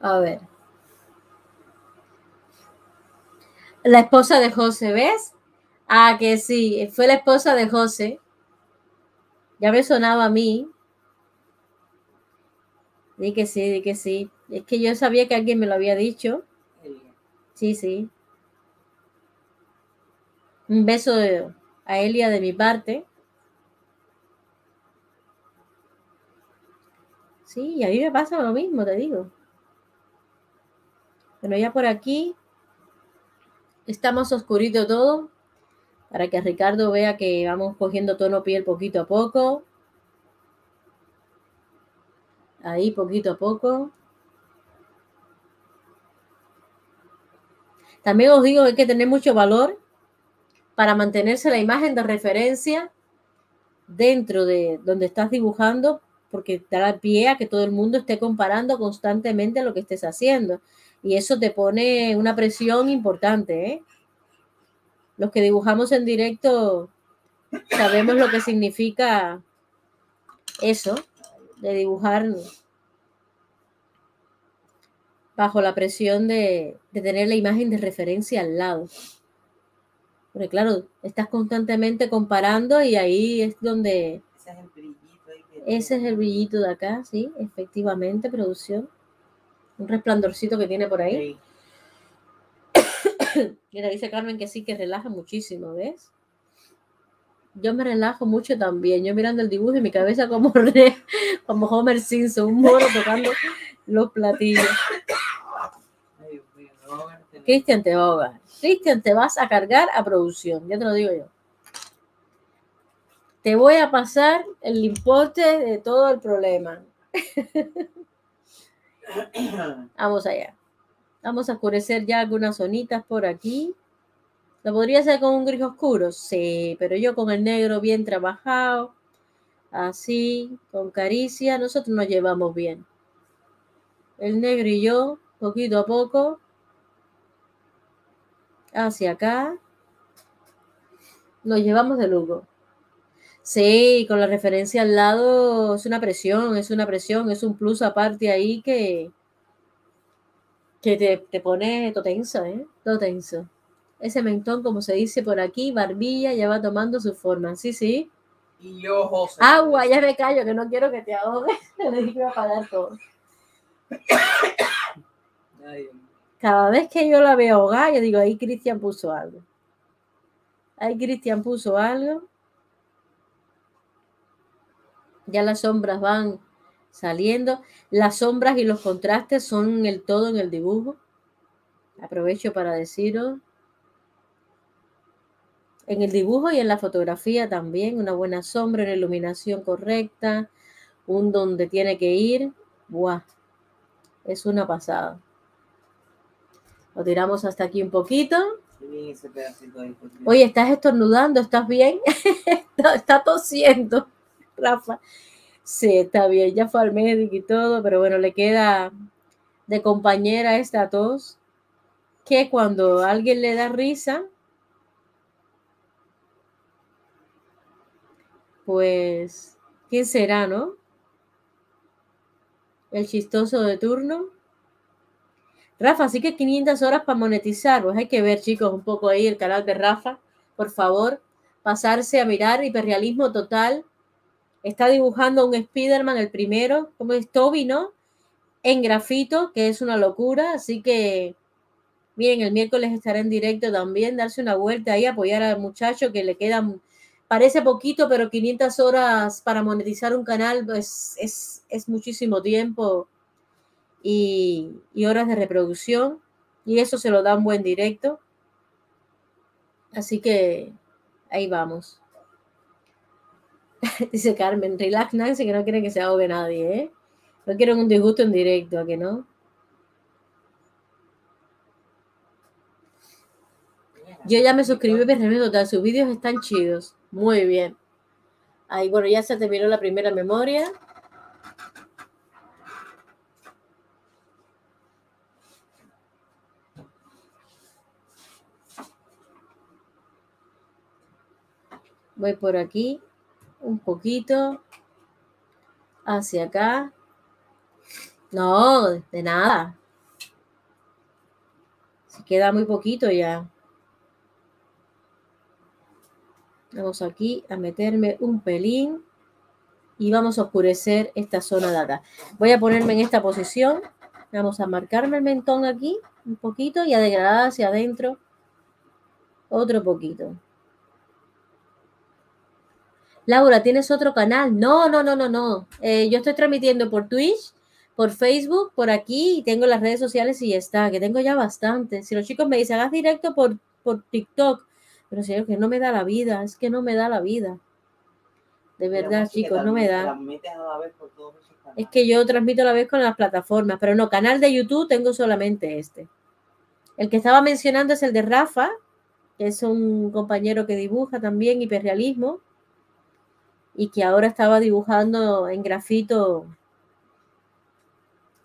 A ver. La esposa de José, ¿ves? Ah, que sí, fue la esposa de José. Ya me sonaba a mí. Di que sí, di que sí. Es que yo sabía que alguien me lo había dicho. Sí, sí. Un beso a Elia de mi parte. Sí, y a mí me pasa lo mismo, te digo. Bueno, ya por aquí está más oscurito todo para que Ricardo vea que vamos cogiendo tono piel poquito a poco. Ahí, poquito a poco. También os digo que hay que tener mucho valor para mantenerse la imagen de referencia dentro de donde estás dibujando, porque dará pie a que todo el mundo esté comparando constantemente lo que estés haciendo. Y eso te pone una presión importante, ¿eh? Los que dibujamos en directo sabemos lo que significa eso, de dibujar bajo la presión de tener la imagen de referencia al lado. Porque claro, estás constantemente comparando y ahí es donde... Ese es el brillito de acá, sí, efectivamente, producción. Un resplandorcito que tiene por ahí. Sí. Mira, dice Carmen que sí, que relaja muchísimo, ¿ves? Yo me relajo mucho también. Yo mirando el dibujo y mi cabeza como Homer Simpson, un mono tocando los platillos. Cristian te va a ahogar. Cristian, te vas a cargar a producción. Ya te lo digo yo. Te voy a pasar el importe de todo el problema. Vamos allá. Vamos a oscurecer ya algunas zonitas por aquí. ¿Lo podría hacer con un gris oscuro? Sí, pero yo con el negro bien trabajado, así, con caricia, nosotros nos llevamos bien. El negro y yo, poquito a poco, hacia acá. Nos llevamos de lujo. Sí, con la referencia al lado es una presión, es un plus aparte ahí que te pone todo tenso, ¿eh? Todo tenso. Ese mentón, como se dice por aquí, barbilla, ya va tomando su forma. Sí, sí. Y yo, José. Agua, ya me callo, que no quiero que te ahogues. Le dije que iba a pagar todo. Cada vez que yo la veo ahogar, yo digo, ahí Cristian puso algo. Ahí Cristian puso algo. Ya las sombras van saliendo. Las sombras y los contrastes son el todo en el dibujo. Aprovecho para deciros. En el dibujo y en la fotografía también, una buena sombra, una iluminación correcta, un donde tiene que ir. ¡Buah! Es una pasada. Lo tiramos hasta aquí un poquito. Sí, ese pedacito ahí. Oye, estás estornudando, ¿estás bien? Está tosiendo, Rafa. Sí, está bien, ya fue al médico y todo, pero bueno, le queda de compañera esta tos, que cuando alguien le da risa, pues, ¿quién será, no? El chistoso de turno. Rafa, así que 500 horas para monetizar. Pues hay que ver, chicos, un poco ahí el canal de Rafa. Por favor, pasarse a mirar hiperrealismo total. Está dibujando un Spiderman, el primero, como es Tobey, ¿no? En grafito, que es una locura. Así que, miren, el miércoles estará en directo también. Darse una vuelta ahí, apoyar al muchacho que le quedan... Parece poquito, pero 500 horas para monetizar un canal pues, es muchísimo tiempo y horas de reproducción. Y eso se lo da un buen directo. Así que ahí vamos. Dice Carmen, relax Nancy, que no quieren que se ahogue nadie, ¿eh? No quieren un disgusto en directo, ¿a que no? Yo ya me suscribí, Prismacolor Total. Sus vídeos están chidos. Muy bien. Ahí, bueno, ya se terminó la primera memoria. Voy por aquí, un poquito, hacia acá. No, de nada. Se queda muy poquito ya. Vamos aquí a meterme un pelín y vamos a oscurecer esta zona de acá. Voy a ponerme en esta posición. Vamos a marcarme el mentón aquí un poquito y a degradar hacia adentro otro poquito. Laura, ¿tienes otro canal? No, no, no, no, no. Yo estoy transmitiendo por Twitch, por Facebook, por aquí y tengo las redes sociales y ya está, que tengo ya bastante. Si los chicos me dicen, haz directo por TikTok. Pero señor, que no me da la vida, es que no me da la vida. De verdad, chicos, no me da. Es que yo transmito a la vez con las plataformas, pero no, canal de YouTube tengo solamente este. El que estaba mencionando es el de Rafa, que es un compañero que dibuja también hiperrealismo y que ahora estaba dibujando en grafito.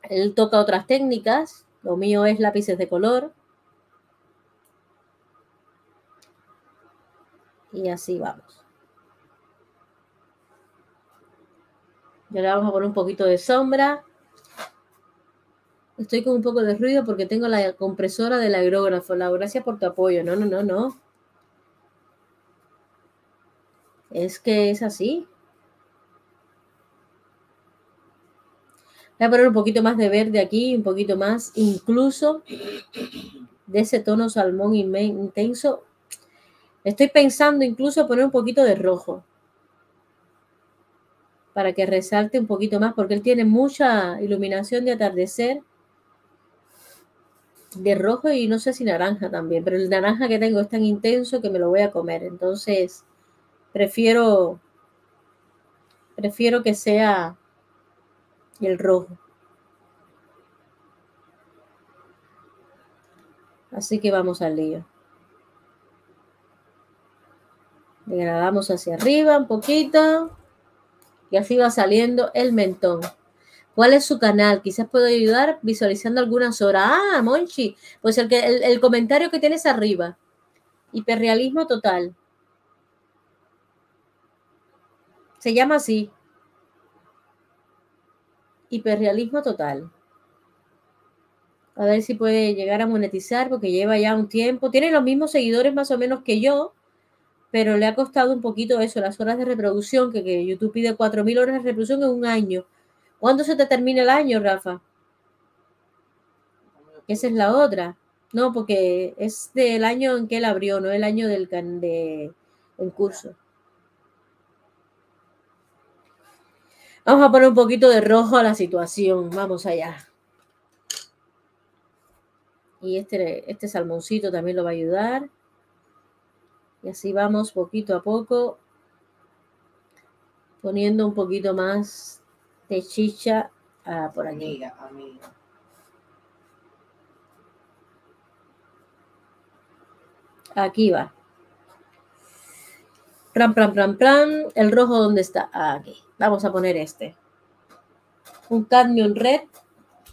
Él toca otras técnicas, lo mío es lápices de color. Y así vamos. Ya le vamos a poner un poquito de sombra. Estoy con un poco de ruido porque tengo la compresora del aerógrafo. Laura, gracias por tu apoyo. No, no, no, no. Es que es así. Voy a poner un poquito más de verde aquí, un poquito más incluso de ese tono salmón intenso. Estoy pensando incluso poner un poquito de rojo para que resalte un poquito más porque él tiene mucha iluminación de atardecer de rojo y no sé si naranja también, pero el naranja que tengo es tan intenso que me lo voy a comer. Entonces prefiero que sea el rojo. Así que vamos al lío. Degradamos hacia arriba un poquito y así va saliendo el mentón. ¿Cuál es su canal? Quizás puedo ayudar visualizando algunas horas. Ah, Monchi, pues el comentario que tienes arriba. Hiperrealismo total. Se llama así. Hiperrealismo total. A ver si puede llegar a monetizar porque lleva ya un tiempo. Tiene los mismos seguidores más o menos que yo, pero le ha costado un poquito eso, las horas de reproducción, que YouTube pide 4.000 horas de reproducción en un año. ¿Cuándo se te termina el año, Rafa? Esa es la otra. No, porque es del año en que él abrió, no el año del curso. Vamos a poner un poquito de rojo a la situación. Vamos allá. Y este salmoncito también lo va a ayudar. Y así vamos poquito a poco poniendo un poquito más de chicha por aquí. Amiga. Aquí va. Pram, pram, pram, pram. ¿El rojo dónde está? Aquí. Vamos a poner este. Un cadmium red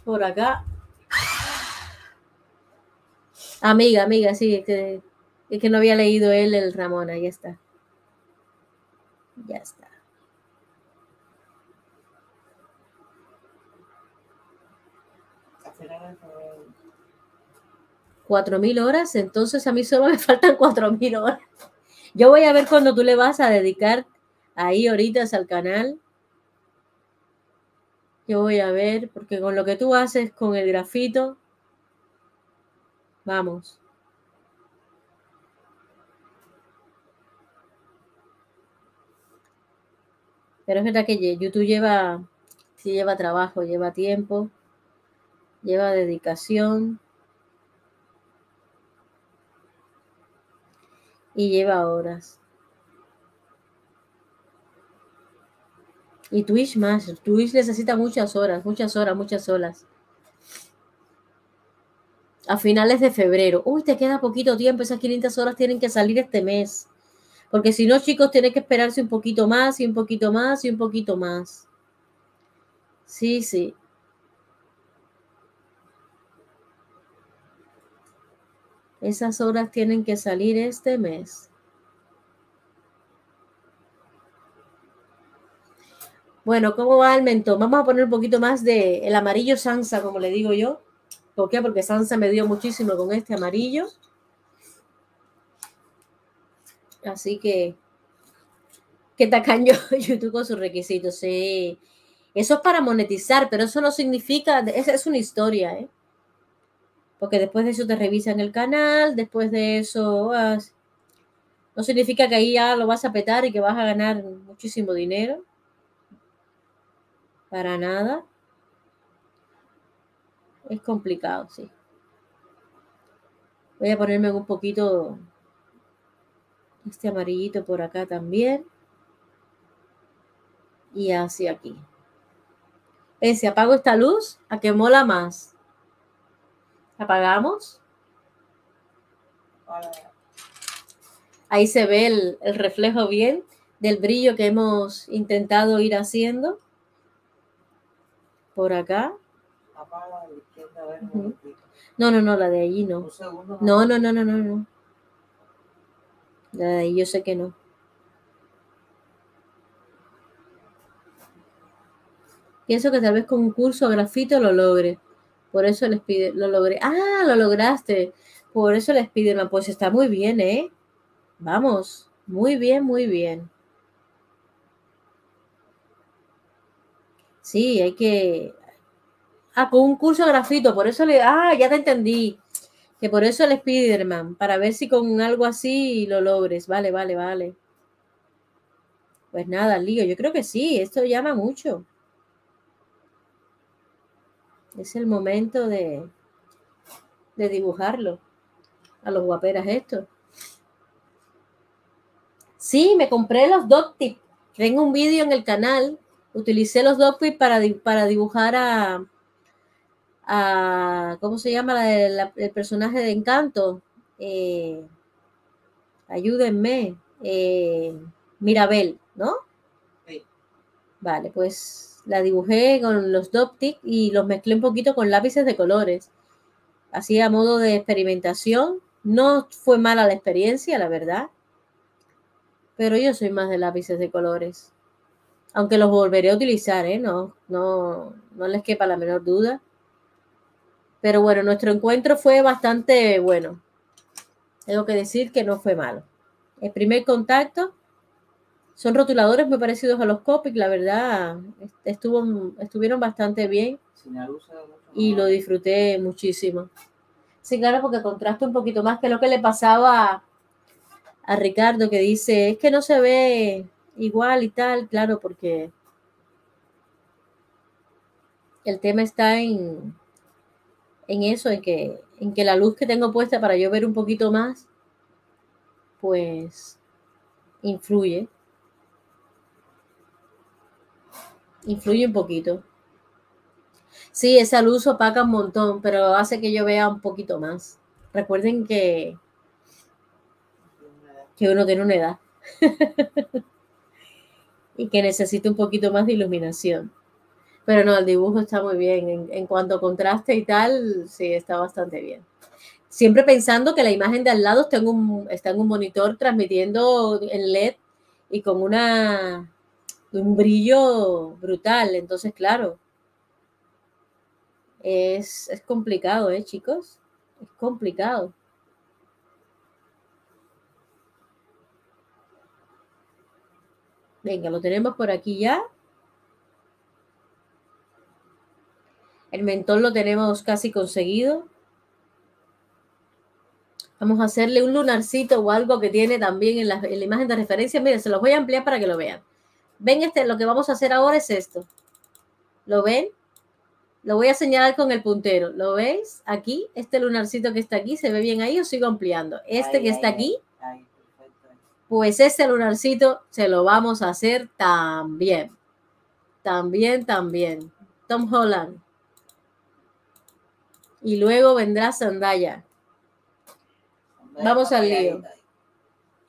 por acá. Amiga, sí, es que no había leído él el Ramón. Ahí está. Ya está. ¿Qué? 4.000 horas, entonces a mí solo me faltan 4.000 horas. Yo voy a ver cuando tú le vas a dedicar ahí horitas al canal. Yo voy a ver, porque con lo que tú haces con el grafito, vamos. Pero es verdad que YouTube lleva trabajo, lleva tiempo, lleva dedicación. Y lleva horas. Y Twitch más. Twitch necesita muchas horas. A finales de febrero. Uy, te queda poquito tiempo. Esas 500 horas tienen que salir este mes. Porque si no, chicos, tienen que esperarse un poquito más, y un poquito más, y un poquito más. Sí. Esas horas tienen que salir este mes. Bueno, ¿cómo va el mentón? Vamos a poner un poquito más de el amarillo Sansa, como le digo yo. ¿Por qué? Porque Sansa me dio muchísimo con este amarillo. Así que, ¿qué tacaño YouTube con sus requisitos? Sí. Eso es para monetizar, pero eso no significa... Es una historia, ¿eh? Porque después de eso te revisan el canal, después de eso no significa que ahí ya lo vas a petar y que vas a ganar muchísimo dinero. Para nada. Es complicado, sí. Voy a ponerme un poquito este amarillito por acá también. Y así aquí. Si apago esta luz, a que mola más. Apagamos. Ahí se ve el reflejo bien del brillo que hemos intentado ir haciendo. Por acá. No, la de allí no. No. La de ahí yo sé que no. Pienso que tal vez con un curso a grafito lo logre. Por eso les pide, lo logré. Ah, lo lograste. Por eso les piden la pues está muy bien, ¿eh? Vamos, muy bien. Sí, hay que... Ah, con un curso de grafito, por eso le... Ah, ya te entendí. Que por eso el Spiderman, para ver si con algo así lo logres. Vale. Pues nada, lío, yo creo que sí, esto llama mucho. Es el momento de dibujarlo. A los guaperas esto. Sí, me compré los Doptic. Tengo un vídeo en el canal. Utilicé los Doptic para dibujar a ¿cómo se llama? El personaje de Encanto. Ayúdenme. Mirabel, ¿no? Sí. Vale, pues... La dibujé con los Doptic y los mezclé un poquito con lápices de colores. Así a modo de experimentación. No fue mala la experiencia, la verdad. Pero yo soy más de lápices de colores. Aunque los volveré a utilizar, ¿eh? No les quepa la menor duda. Pero bueno, nuestro encuentro fue bastante bueno. Tengo que decir que no fue malo. El primer contacto son rotuladores muy parecidos a los Copic, la verdad. Estuvieron bastante bien y lo disfruté muchísimo. Sí, claro, porque contrasta un poquito más que lo que le pasaba a Ricardo, que dice, es que no se ve igual y tal. Claro, porque el tema está en eso, en que la luz que tengo puesta para yo ver un poquito más, pues influye. Influye un poquito. Sí, esa luz opaca un montón, pero hace que yo vea un poquito más. Recuerden que uno tiene una edad y que necesita un poquito más de iluminación. Pero no, el dibujo está muy bien. En cuanto a contraste y tal, sí, está bastante bien. Siempre pensando que la imagen de al lado está en un monitor transmitiendo en LED y con un brillo brutal. Entonces, claro, es complicado, ¿eh, chicos? Es complicado. Venga, lo tenemos por aquí ya. El mentón lo tenemos casi conseguido. Vamos a hacerle un lunarcito o algo que tiene también en la imagen de referencia. Miren, se los voy a ampliar para que lo vean. Ven, lo que vamos a hacer ahora es esto. ¿Lo ven? Lo voy a señalar con el puntero. ¿Lo veis? Aquí, este lunarcito que está aquí, ¿se ve bien ahí o sigo ampliando? Este que está aquí, pues este lunarcito se lo vamos a hacer también. También. Tom Holland. Y luego vendrá Zendaya. Vamos al lío.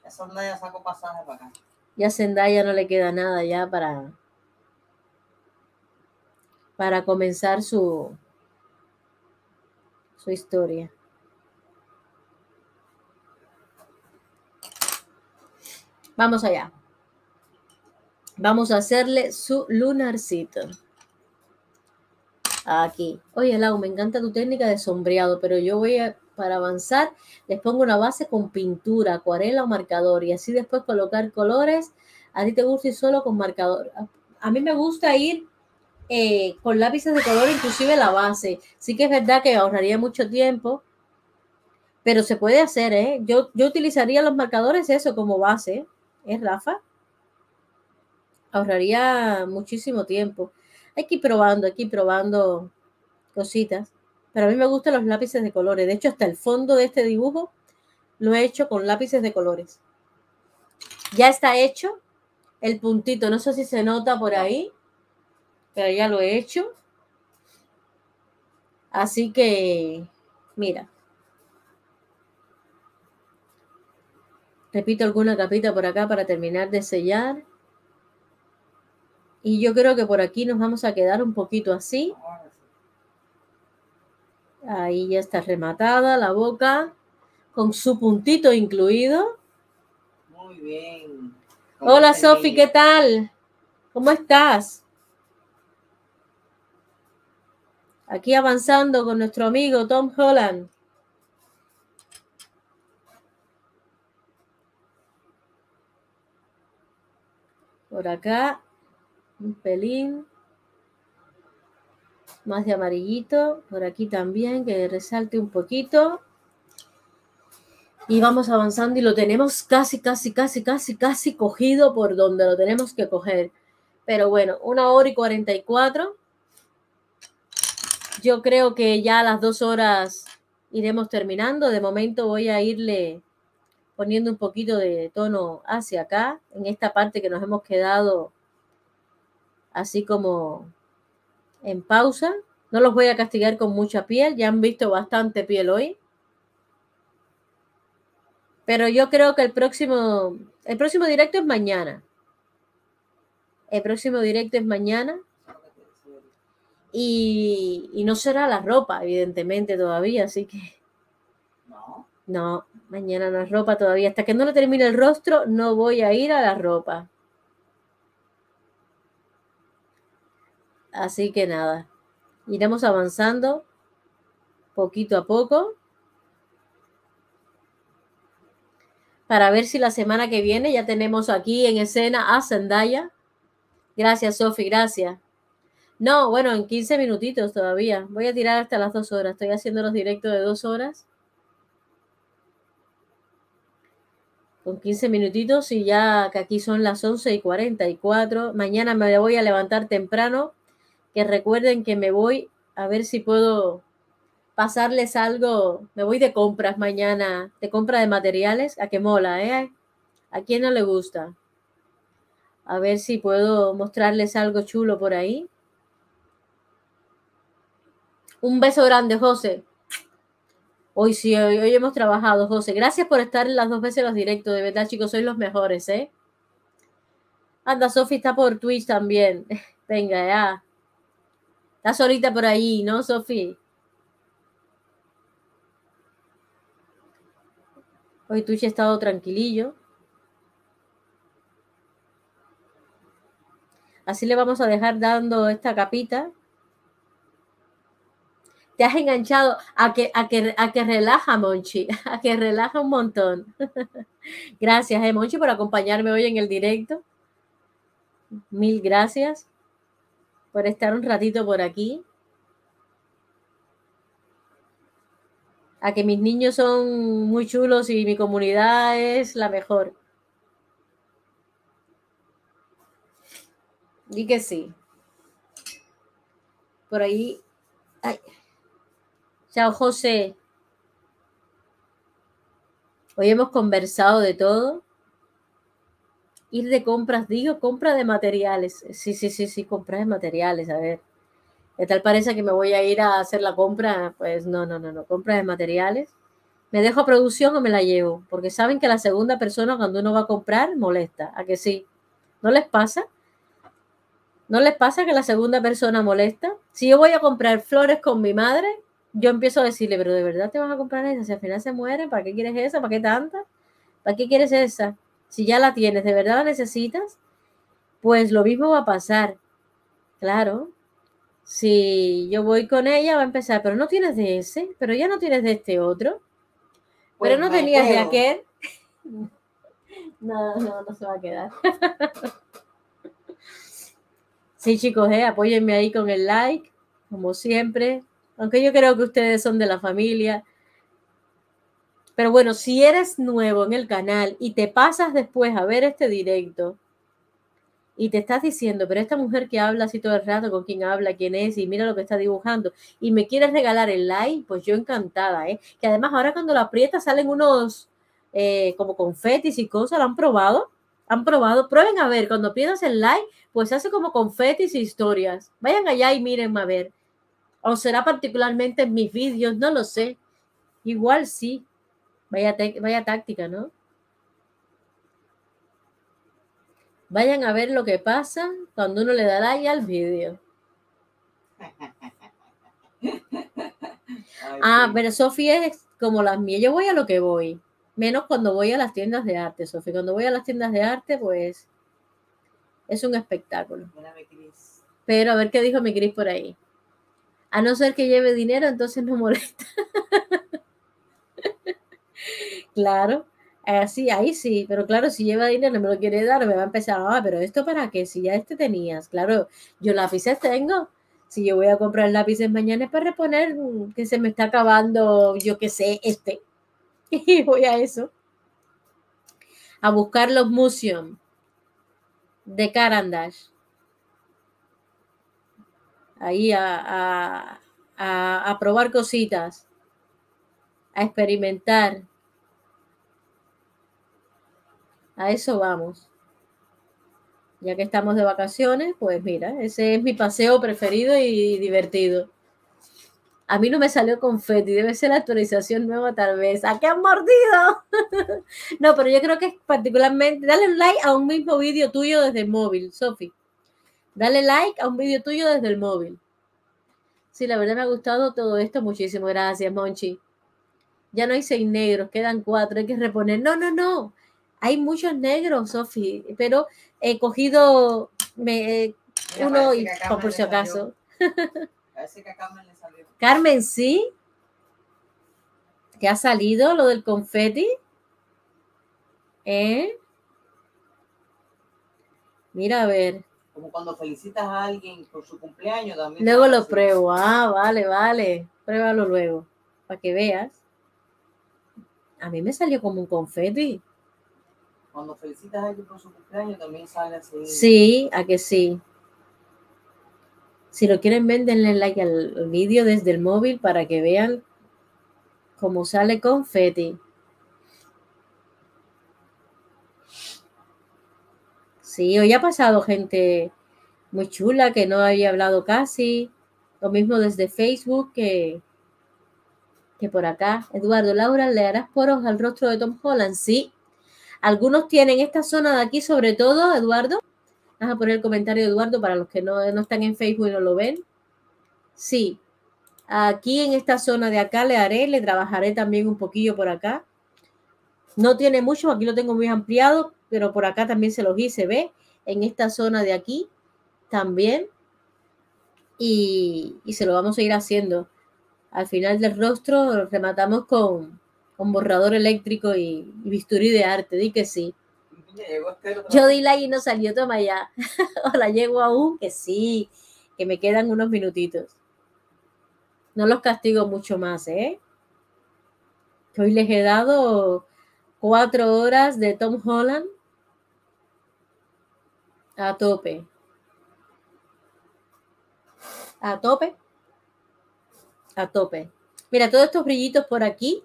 Ya Zendaya sacó pasaje para acá. Ya Zendaya no le queda nada ya para comenzar su historia. Vamos allá. Vamos a hacerle su lunarcito. Aquí. Oye, Lau, me encanta tu técnica de sombreado, pero yo para avanzar, les pongo una base con pintura, acuarela o marcador y así después colocar colores. ¿A ti te gusta ir solo con marcador? A mí me gusta ir con lápices de color, inclusive la base. Sí que es verdad que ahorraría mucho tiempo, pero se puede hacer, ¿eh? Yo utilizaría los marcadores eso como base, ¿eh, Rafa? Ahorraría muchísimo tiempo. Hay que ir probando, cositas. Pero a mí me gustan los lápices de colores. De hecho, hasta el fondo de este dibujo lo he hecho con lápices de colores. Ya está hecho el puntito. No sé si se nota por ahí, pero ya lo he hecho. Así que, mira. Repito alguna capita por acá para terminar de sellar. Y yo creo que por aquí nos vamos a quedar un poquito así. Ahí ya está rematada la boca con su puntito incluido. Muy bien. Hola, Sofi, ¿qué tal? ¿Cómo estás? Aquí avanzando con nuestro amigo Tom Holland. Por acá. Un pelín más de amarillito. Por aquí también, que resalte un poquito. Y vamos avanzando y lo tenemos casi cogido por donde lo tenemos que coger. Pero bueno, 1:44. Yo creo que ya a las 2 horas iremos terminando. De momento voy a irle poniendo un poquito de tono hacia acá. En esta parte que nos hemos quedado así como en pausa. No los voy a castigar con mucha piel. Ya han visto bastante piel hoy. Pero yo creo que el próximo directo es mañana. Y no será la ropa, evidentemente, todavía. Así que no, mañana no es ropa todavía. Hasta que no le termine el rostro, no voy a ir a la ropa. Así que nada, iremos avanzando poquito a poco para ver si la semana que viene ya tenemos aquí en escena a Zendaya. Gracias, Sofi, gracias. No, bueno, en 15 minutitos todavía. Voy a tirar hasta las 2 horas. Estoy haciendo los directos de 2 horas. Con 15 minutitos y ya que aquí son las 11:44. Mañana me voy a levantar temprano. Que recuerden que me voy a ver si puedo pasarles algo. Me voy de compras mañana, de compra de materiales. A que mola, ¿eh? ¿A quién no le gusta? A ver si puedo mostrarles algo chulo por ahí. Un beso grande, José. Hoy sí, hoy hemos trabajado, José. Gracias por estar las 2 veces los directos. De verdad, chicos, sois los mejores, ¿eh? Anda, Sofi está por Twitch también. Venga, ya. Está solita por ahí, ¿no, Sofi? Hoy Twitch ha estado tranquilillo. Así le vamos a dejar dando esta capita. Te has enganchado a que relaja, Monchi, a que relaja un montón. Gracias, Monchi, por acompañarme hoy en el directo. Mil gracias por estar un ratito por aquí. A que mis niños son muy chulos y mi comunidad es la mejor. Y que sí. Por ahí... Ay. Chao, José. Hoy hemos conversado de todo. Ir de compras, digo, compra de materiales. Sí, compra de materiales, a ver. De tal parece que me voy a ir a hacer la compra. Pues no, compra de materiales. ¿Me dejo a producción o me la llevo? Porque saben que la segunda persona cuando uno va a comprar molesta, ¿a que sí? ¿No les pasa? ¿No les pasa que la segunda persona molesta? Si yo voy a comprar flores con mi madre... Yo empiezo a decirle, pero ¿de verdad te vas a comprar esa? Si al final se muere, ¿para qué quieres esa? ¿Para qué tanta? ¿Para qué quieres esa? Si ya la tienes, ¿de verdad la necesitas? Pues lo mismo va a pasar. Claro. Si yo voy con ella, va a empezar, pero no tienes de ese, pero ya no tienes de este otro. Pues pero no tenías de aquel. No se va a quedar. Sí, chicos, apóyenme ahí con el like, como siempre. Aunque yo creo que ustedes son de la familia. Pero bueno, si eres nuevo en el canal y te pasas después a ver este directo y te estás diciendo, pero esta mujer que habla así todo el rato, con quién habla, quién es, y mira lo que está dibujando, y me quieres regalar el like, pues yo encantada, ¿eh? Que además ahora cuando lo aprietas salen unos como confetis y cosas, ¿lo han probado? ¿Han probado? Prueben a ver, cuando pierdas el like, pues hace como confetis y historias. Vayan allá y miren a ver. O será particularmente en mis vídeos, no lo sé. Igual sí. Vaya táctica, ¿no? Vayan a ver lo que pasa cuando uno le da like al vídeo. Ah, pero Sofi es como las mías. Yo voy a lo que voy. Menos cuando voy a las tiendas de arte, Sofi. Cuando voy a las tiendas de arte, pues es un espectáculo. Pero a ver qué dijo mi Cris por ahí. A no ser que lleve dinero, entonces no molesta. Claro, así, ahí sí, pero claro, si lleva dinero no me lo quiere dar, me va a empezar, pero ¿esto para qué? Si ya este tenías, claro, yo lápices tengo. Si yo voy a comprar lápices mañana es para reponer que se me está acabando, yo qué sé, este. Y voy a eso. A buscar los museum de Caran d'Ache. Ahí a probar cositas, a experimentar. A eso vamos. Ya que estamos de vacaciones, pues mira, ese es mi paseo preferido y divertido. A mí no me salió confeti, debe ser la actualización nueva tal vez. ¡A qué han mordido! No, pero yo creo que es particularmente... Dale un like a un mismo vídeo tuyo desde el móvil, Sofi. Dale like a un vídeo tuyo desde el móvil. Sí, la verdad me ha gustado todo esto muchísimo. Gracias, Monchi. Ya no hay 6 negros, quedan 4, hay que reponer. No. Hay muchos negros, Sofi, pero he cogido, Uno, y por si acaso. Parece que a Carmen le salió. Carmen, ¿sí? ¿Te ha salido lo del confeti? ¿Eh? Mira, a ver. Como cuando felicitas a alguien por su cumpleaños también. Luego lo pruebo. Ah, vale, vale. Pruébalo luego, para que veas. A mí me salió como un confeti. Cuando felicitas a alguien por su cumpleaños también sale así. Sí, a que sí. Si lo quieren ver, denle like al vídeo desde el móvil para que vean cómo sale confeti. Sí, hoy ha pasado gente muy chula que no había hablado casi. Lo mismo desde Facebook que por acá. Eduardo, Laura, ¿le harás poros al rostro de Tom Holland? Sí. Algunos tienen esta zona de aquí, sobre todo, Eduardo. Vas a poner el comentario de Eduardo para los que no están en Facebook y no lo ven. Sí, aquí en esta zona de acá le trabajaré también un poquillo por acá. No tiene mucho, aquí lo tengo muy ampliado, pero por acá también se los hice, ¿ve? En esta zona de aquí también. Y se lo vamos a ir haciendo. Al final del rostro lo rematamos con borrador eléctrico y bisturí de arte, di que sí. Yo di like y no salió, toma ya. Hola, llego aún, que sí, que me quedan unos minutitos. No los castigo mucho más, ¿eh? Que hoy les he dado 4 horas de Tom Holland a tope. A tope. A tope. Mira, todos estos brillitos por aquí,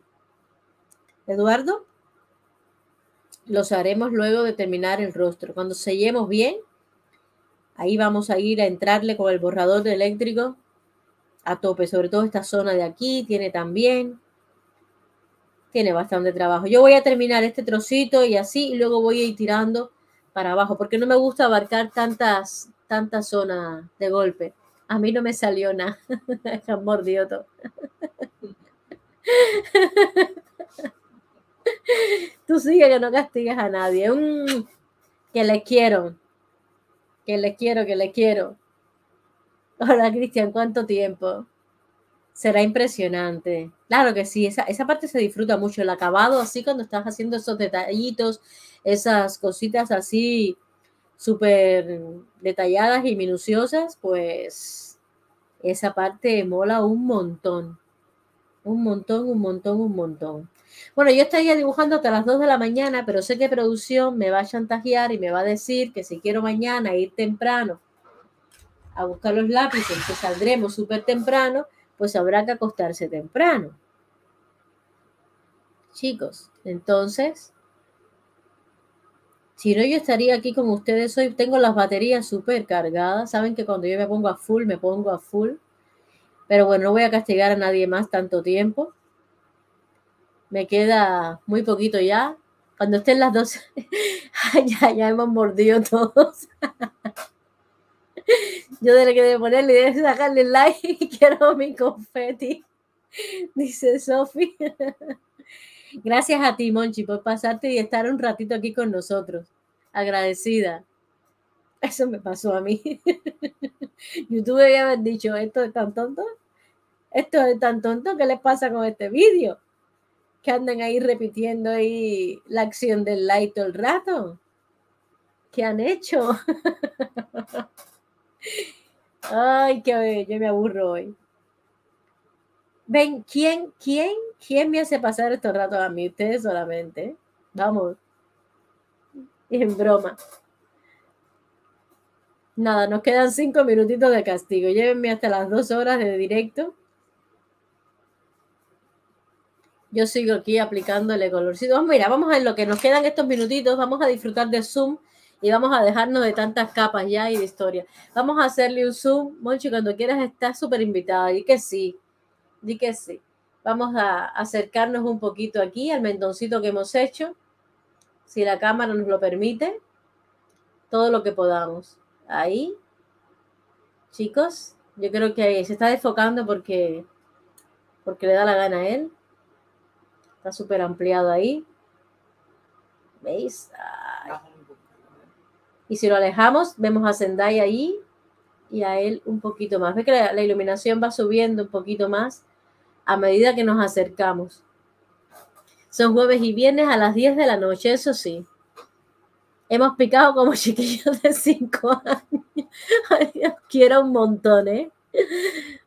Eduardo, los haremos luego de terminar el rostro. Cuando sellemos bien, ahí vamos a ir a entrarle con el borrador eléctrico a tope. Sobre todo esta zona de aquí tiene también. Tiene bastante trabajo. Yo voy a terminar este trocito y así, y luego voy a ir tirando para abajo, porque no me gusta abarcar tantas zonas de golpe. A mí no me salió nada. Amor de Otto. Tú sigue, que no castigas a nadie. Que les quiero. Que les quiero, que les quiero. Hola, Cristian, ¿cuánto tiempo? Será impresionante. Claro que sí, esa parte se disfruta mucho. El acabado, así, cuando estás haciendo esos detallitos, esas cositas así súper detalladas y minuciosas, pues esa parte mola un montón. Un montón, un montón, un montón. Bueno, yo estaría dibujando hasta las 2 de la mañana, pero sé que producción me va a chantajear y me va a decir que si quiero mañana ir temprano a buscar los lápices, que saldremos súper temprano, pues habrá que acostarse temprano. Chicos, entonces, si no, yo estaría aquí con ustedes hoy. Tengo las baterías súper cargadas. Saben que cuando yo me pongo a full, me pongo a full. Pero bueno, no voy a castigar a nadie más tanto tiempo. Me queda muy poquito ya. Cuando estén las 12, ya hemos mordido todos. Yo de la que debo ponerle y debo sacarle el like y quiero mi confeti, dice Sofi. Gracias a ti, Monchi, por pasarte y estar un ratito aquí con nosotros. Agradecida. Eso me pasó a mí. YouTube debe haber dicho, esto es tan tonto, ¿qué les pasa con este vídeo? Que andan ahí repitiendo ahí la acción del like todo el rato. ¿Qué han hecho? Ay, qué bello, yo me aburro hoy. Ven, ¿quién me hace pasar estos ratos a mí? Ustedes solamente. Vamos. En broma. Nada, nos quedan 5 minutitos de castigo. Llévenme hasta las 2 horas de directo. Yo sigo aquí aplicándole colorcito. Mira, vamos a ver lo que nos quedan estos minutitos. Vamos a disfrutar de Zoom y vamos a dejarnos de tantas capas ya y de historia. Vamos a hacerle un Zoom. Monchi, cuando quieras estás súper invitada. Di que sí. Di que sí. Vamos a acercarnos un poquito aquí al mentoncito que hemos hecho. Si la cámara nos lo permite. Todo lo que podamos. Ahí, chicos, yo creo que se está desfocando porque le da la gana a él. Está súper ampliado ahí. ¿Veis? Ay. Y si lo alejamos, vemos a Zendaya ahí. y a él un poquito más. Ve que la iluminación va subiendo un poquito más a medida que nos acercamos. Son jueves y viernes a las 10 de la noche, eso sí. Hemos picado como chiquillos de 5 años. Ay, los quiero un montón, ¿eh?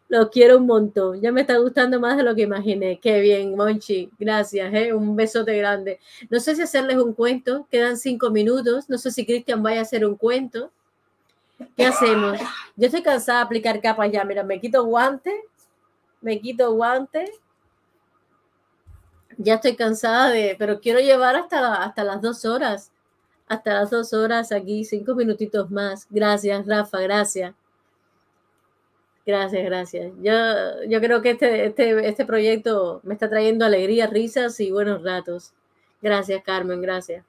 Los quiero un montón. Ya me está gustando más de lo que imaginé. Qué bien, Monchi. Gracias, ¿eh? Un besote grande. No sé si hacerles un cuento. Quedan 5 minutos. No sé si Cristian vaya a hacer un cuento. ¿Qué hacemos? Yo estoy cansada de aplicar capas ya. Mira, me quito guantes. Me quito guantes. Ya estoy cansada de... Pero quiero llevar hasta las 2 horas. Hasta las 2 horas aquí. 5 minutitos más. Gracias, Rafa. Gracias. Gracias, gracias. Yo creo que este proyecto me está trayendo alegría, risas y buenos ratos. Gracias, Carmen, gracias.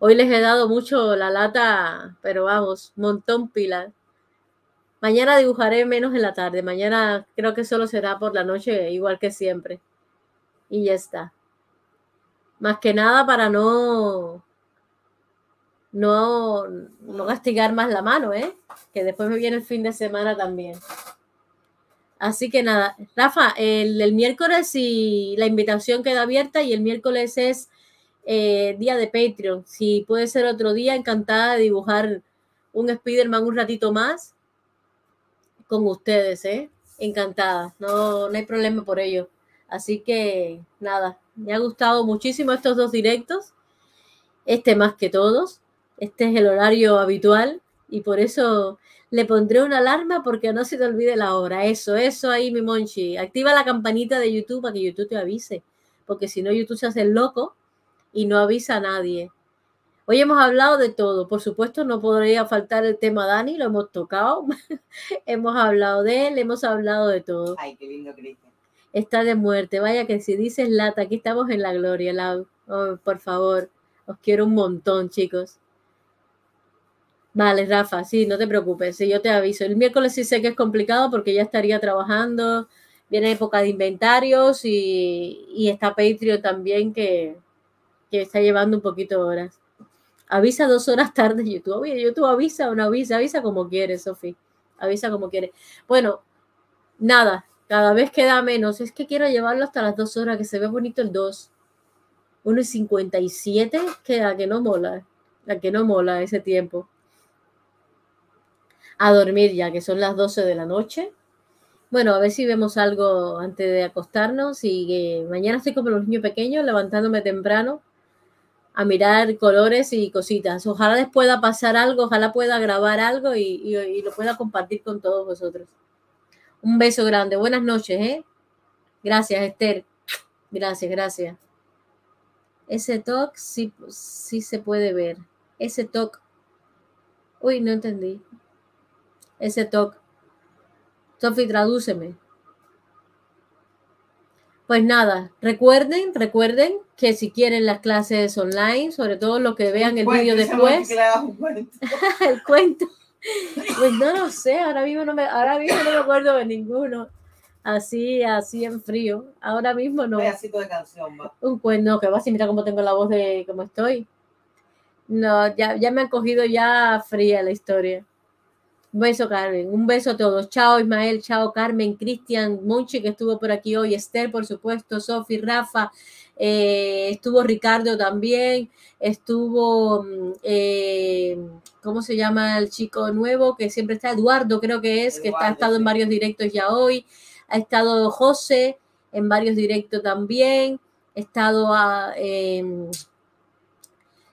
Hoy les he dado mucho la lata, pero vamos, montón pila. Mañana dibujaré menos en la tarde. Mañana creo que solo será por la noche, igual que siempre. Y ya está. Más que nada para no castigar más la mano, ¿eh? Que después me viene el fin de semana también. Así que nada, Rafa, el miércoles y la invitación queda abierta y el miércoles es día de Patreon. Si puede ser otro día, encantada de dibujar un Spiderman un ratito más con ustedes, ¿eh? Encantada, no hay problema por ello. Así que nada, me ha gustado muchísimo estos 2 directos, este más que todos. Este es el horario habitual y por eso le pondré una alarma porque no se te olvide la hora. Eso ahí, mi Monchi. Activa la campanita de YouTube para que YouTube te avise. Porque si no, YouTube se hace loco y no avisa a nadie. Hoy hemos hablado de todo. Por supuesto, no podría faltar el tema Dani. Lo hemos tocado. Hemos hablado de él. Hemos hablado de todo. Ay, qué lindo, Cristian. Está de muerte. Vaya que si dices lata, aquí estamos en la gloria, Lau. Oh, por favor. Os quiero un montón, chicos. Vale, Rafa, sí, no te preocupes, sí, yo te aviso. El miércoles sí sé que es complicado porque ya estaría trabajando, viene época de inventarios y está Patreon también que está llevando un poquito de horas. Avisa 2 horas tarde YouTube. Oye, YouTube avisa o no avisa, avisa como quieres, Sofi. Avisa como quieres. Bueno, nada, cada vez queda menos. Es que quiero llevarlo hasta las 2 horas, que se ve bonito el 2. 1:57, que a que no mola, a que no mola ese tiempo. A dormir ya, que son las 12 de la noche. Bueno, a ver si vemos algo antes de acostarnos. Y mañana estoy como los niños pequeños, levantándome temprano a mirar colores y cositas. Ojalá les pueda pasar algo, ojalá pueda grabar algo y lo pueda compartir con todos vosotros. Un beso grande. Buenas noches, ¿eh? Gracias, Esther. Gracias, gracias. Ese talk sí se puede ver. Ese talk. Uy, no entendí. Ese toque. Sofi, tradúceme. Pues nada, recuerden que si quieren las clases online, sobre todo los que vean el vídeo después. El cuento. Pues no lo sé, ahora mismo no me acuerdo de ninguno. Así en frío. Ahora mismo no. Un pedacito de canción, va. Un cuento, no, que va así, mira cómo tengo la voz de cómo estoy. No, ya me han cogido ya fría la historia. Un beso, Carmen. Un beso a todos. Chao, Ismael. Chao, Carmen, Cristian, Monchi, que estuvo por aquí hoy. Esther, por supuesto. Sofi, Rafa. Estuvo Ricardo también. Estuvo, ¿cómo se llama el chico nuevo? Que siempre está Eduardo, creo que es, Eduardo, que ha estado en varios directos ya hoy. Ha estado José en varios directos también. Ha estado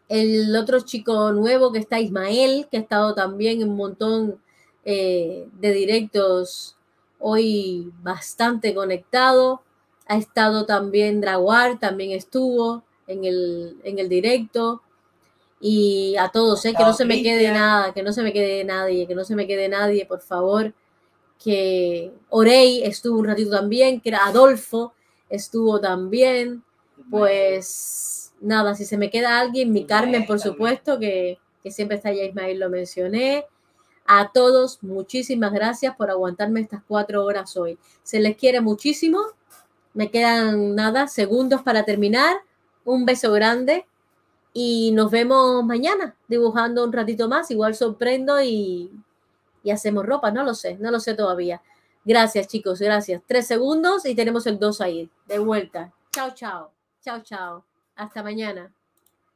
el otro chico nuevo que está Ismael, que ha estado también en un montón de directos hoy, bastante conectado. Ha estado también Draguar, también estuvo en el directo. Y a todos, que no se me quede nada, que no se me quede nadie, que no se me quede nadie, por favor. Que Orey estuvo un ratito también, que era Adolfo, estuvo también. Pues nada, si se me queda alguien, mi Carmen, por supuesto, que siempre está ya Ismael, lo mencioné. A todos, muchísimas gracias por aguantarme estas 4 horas hoy. Se les quiere muchísimo. Me quedan, nada, segundos para terminar. Un beso grande y nos vemos mañana dibujando un ratito más. Igual sorprendo y, y hacemos ropa, no lo sé todavía. Gracias, chicos, gracias. 3 segundos y tenemos el 2 ahí, de vuelta. Chao, chao. Chao, chao. Hasta mañana.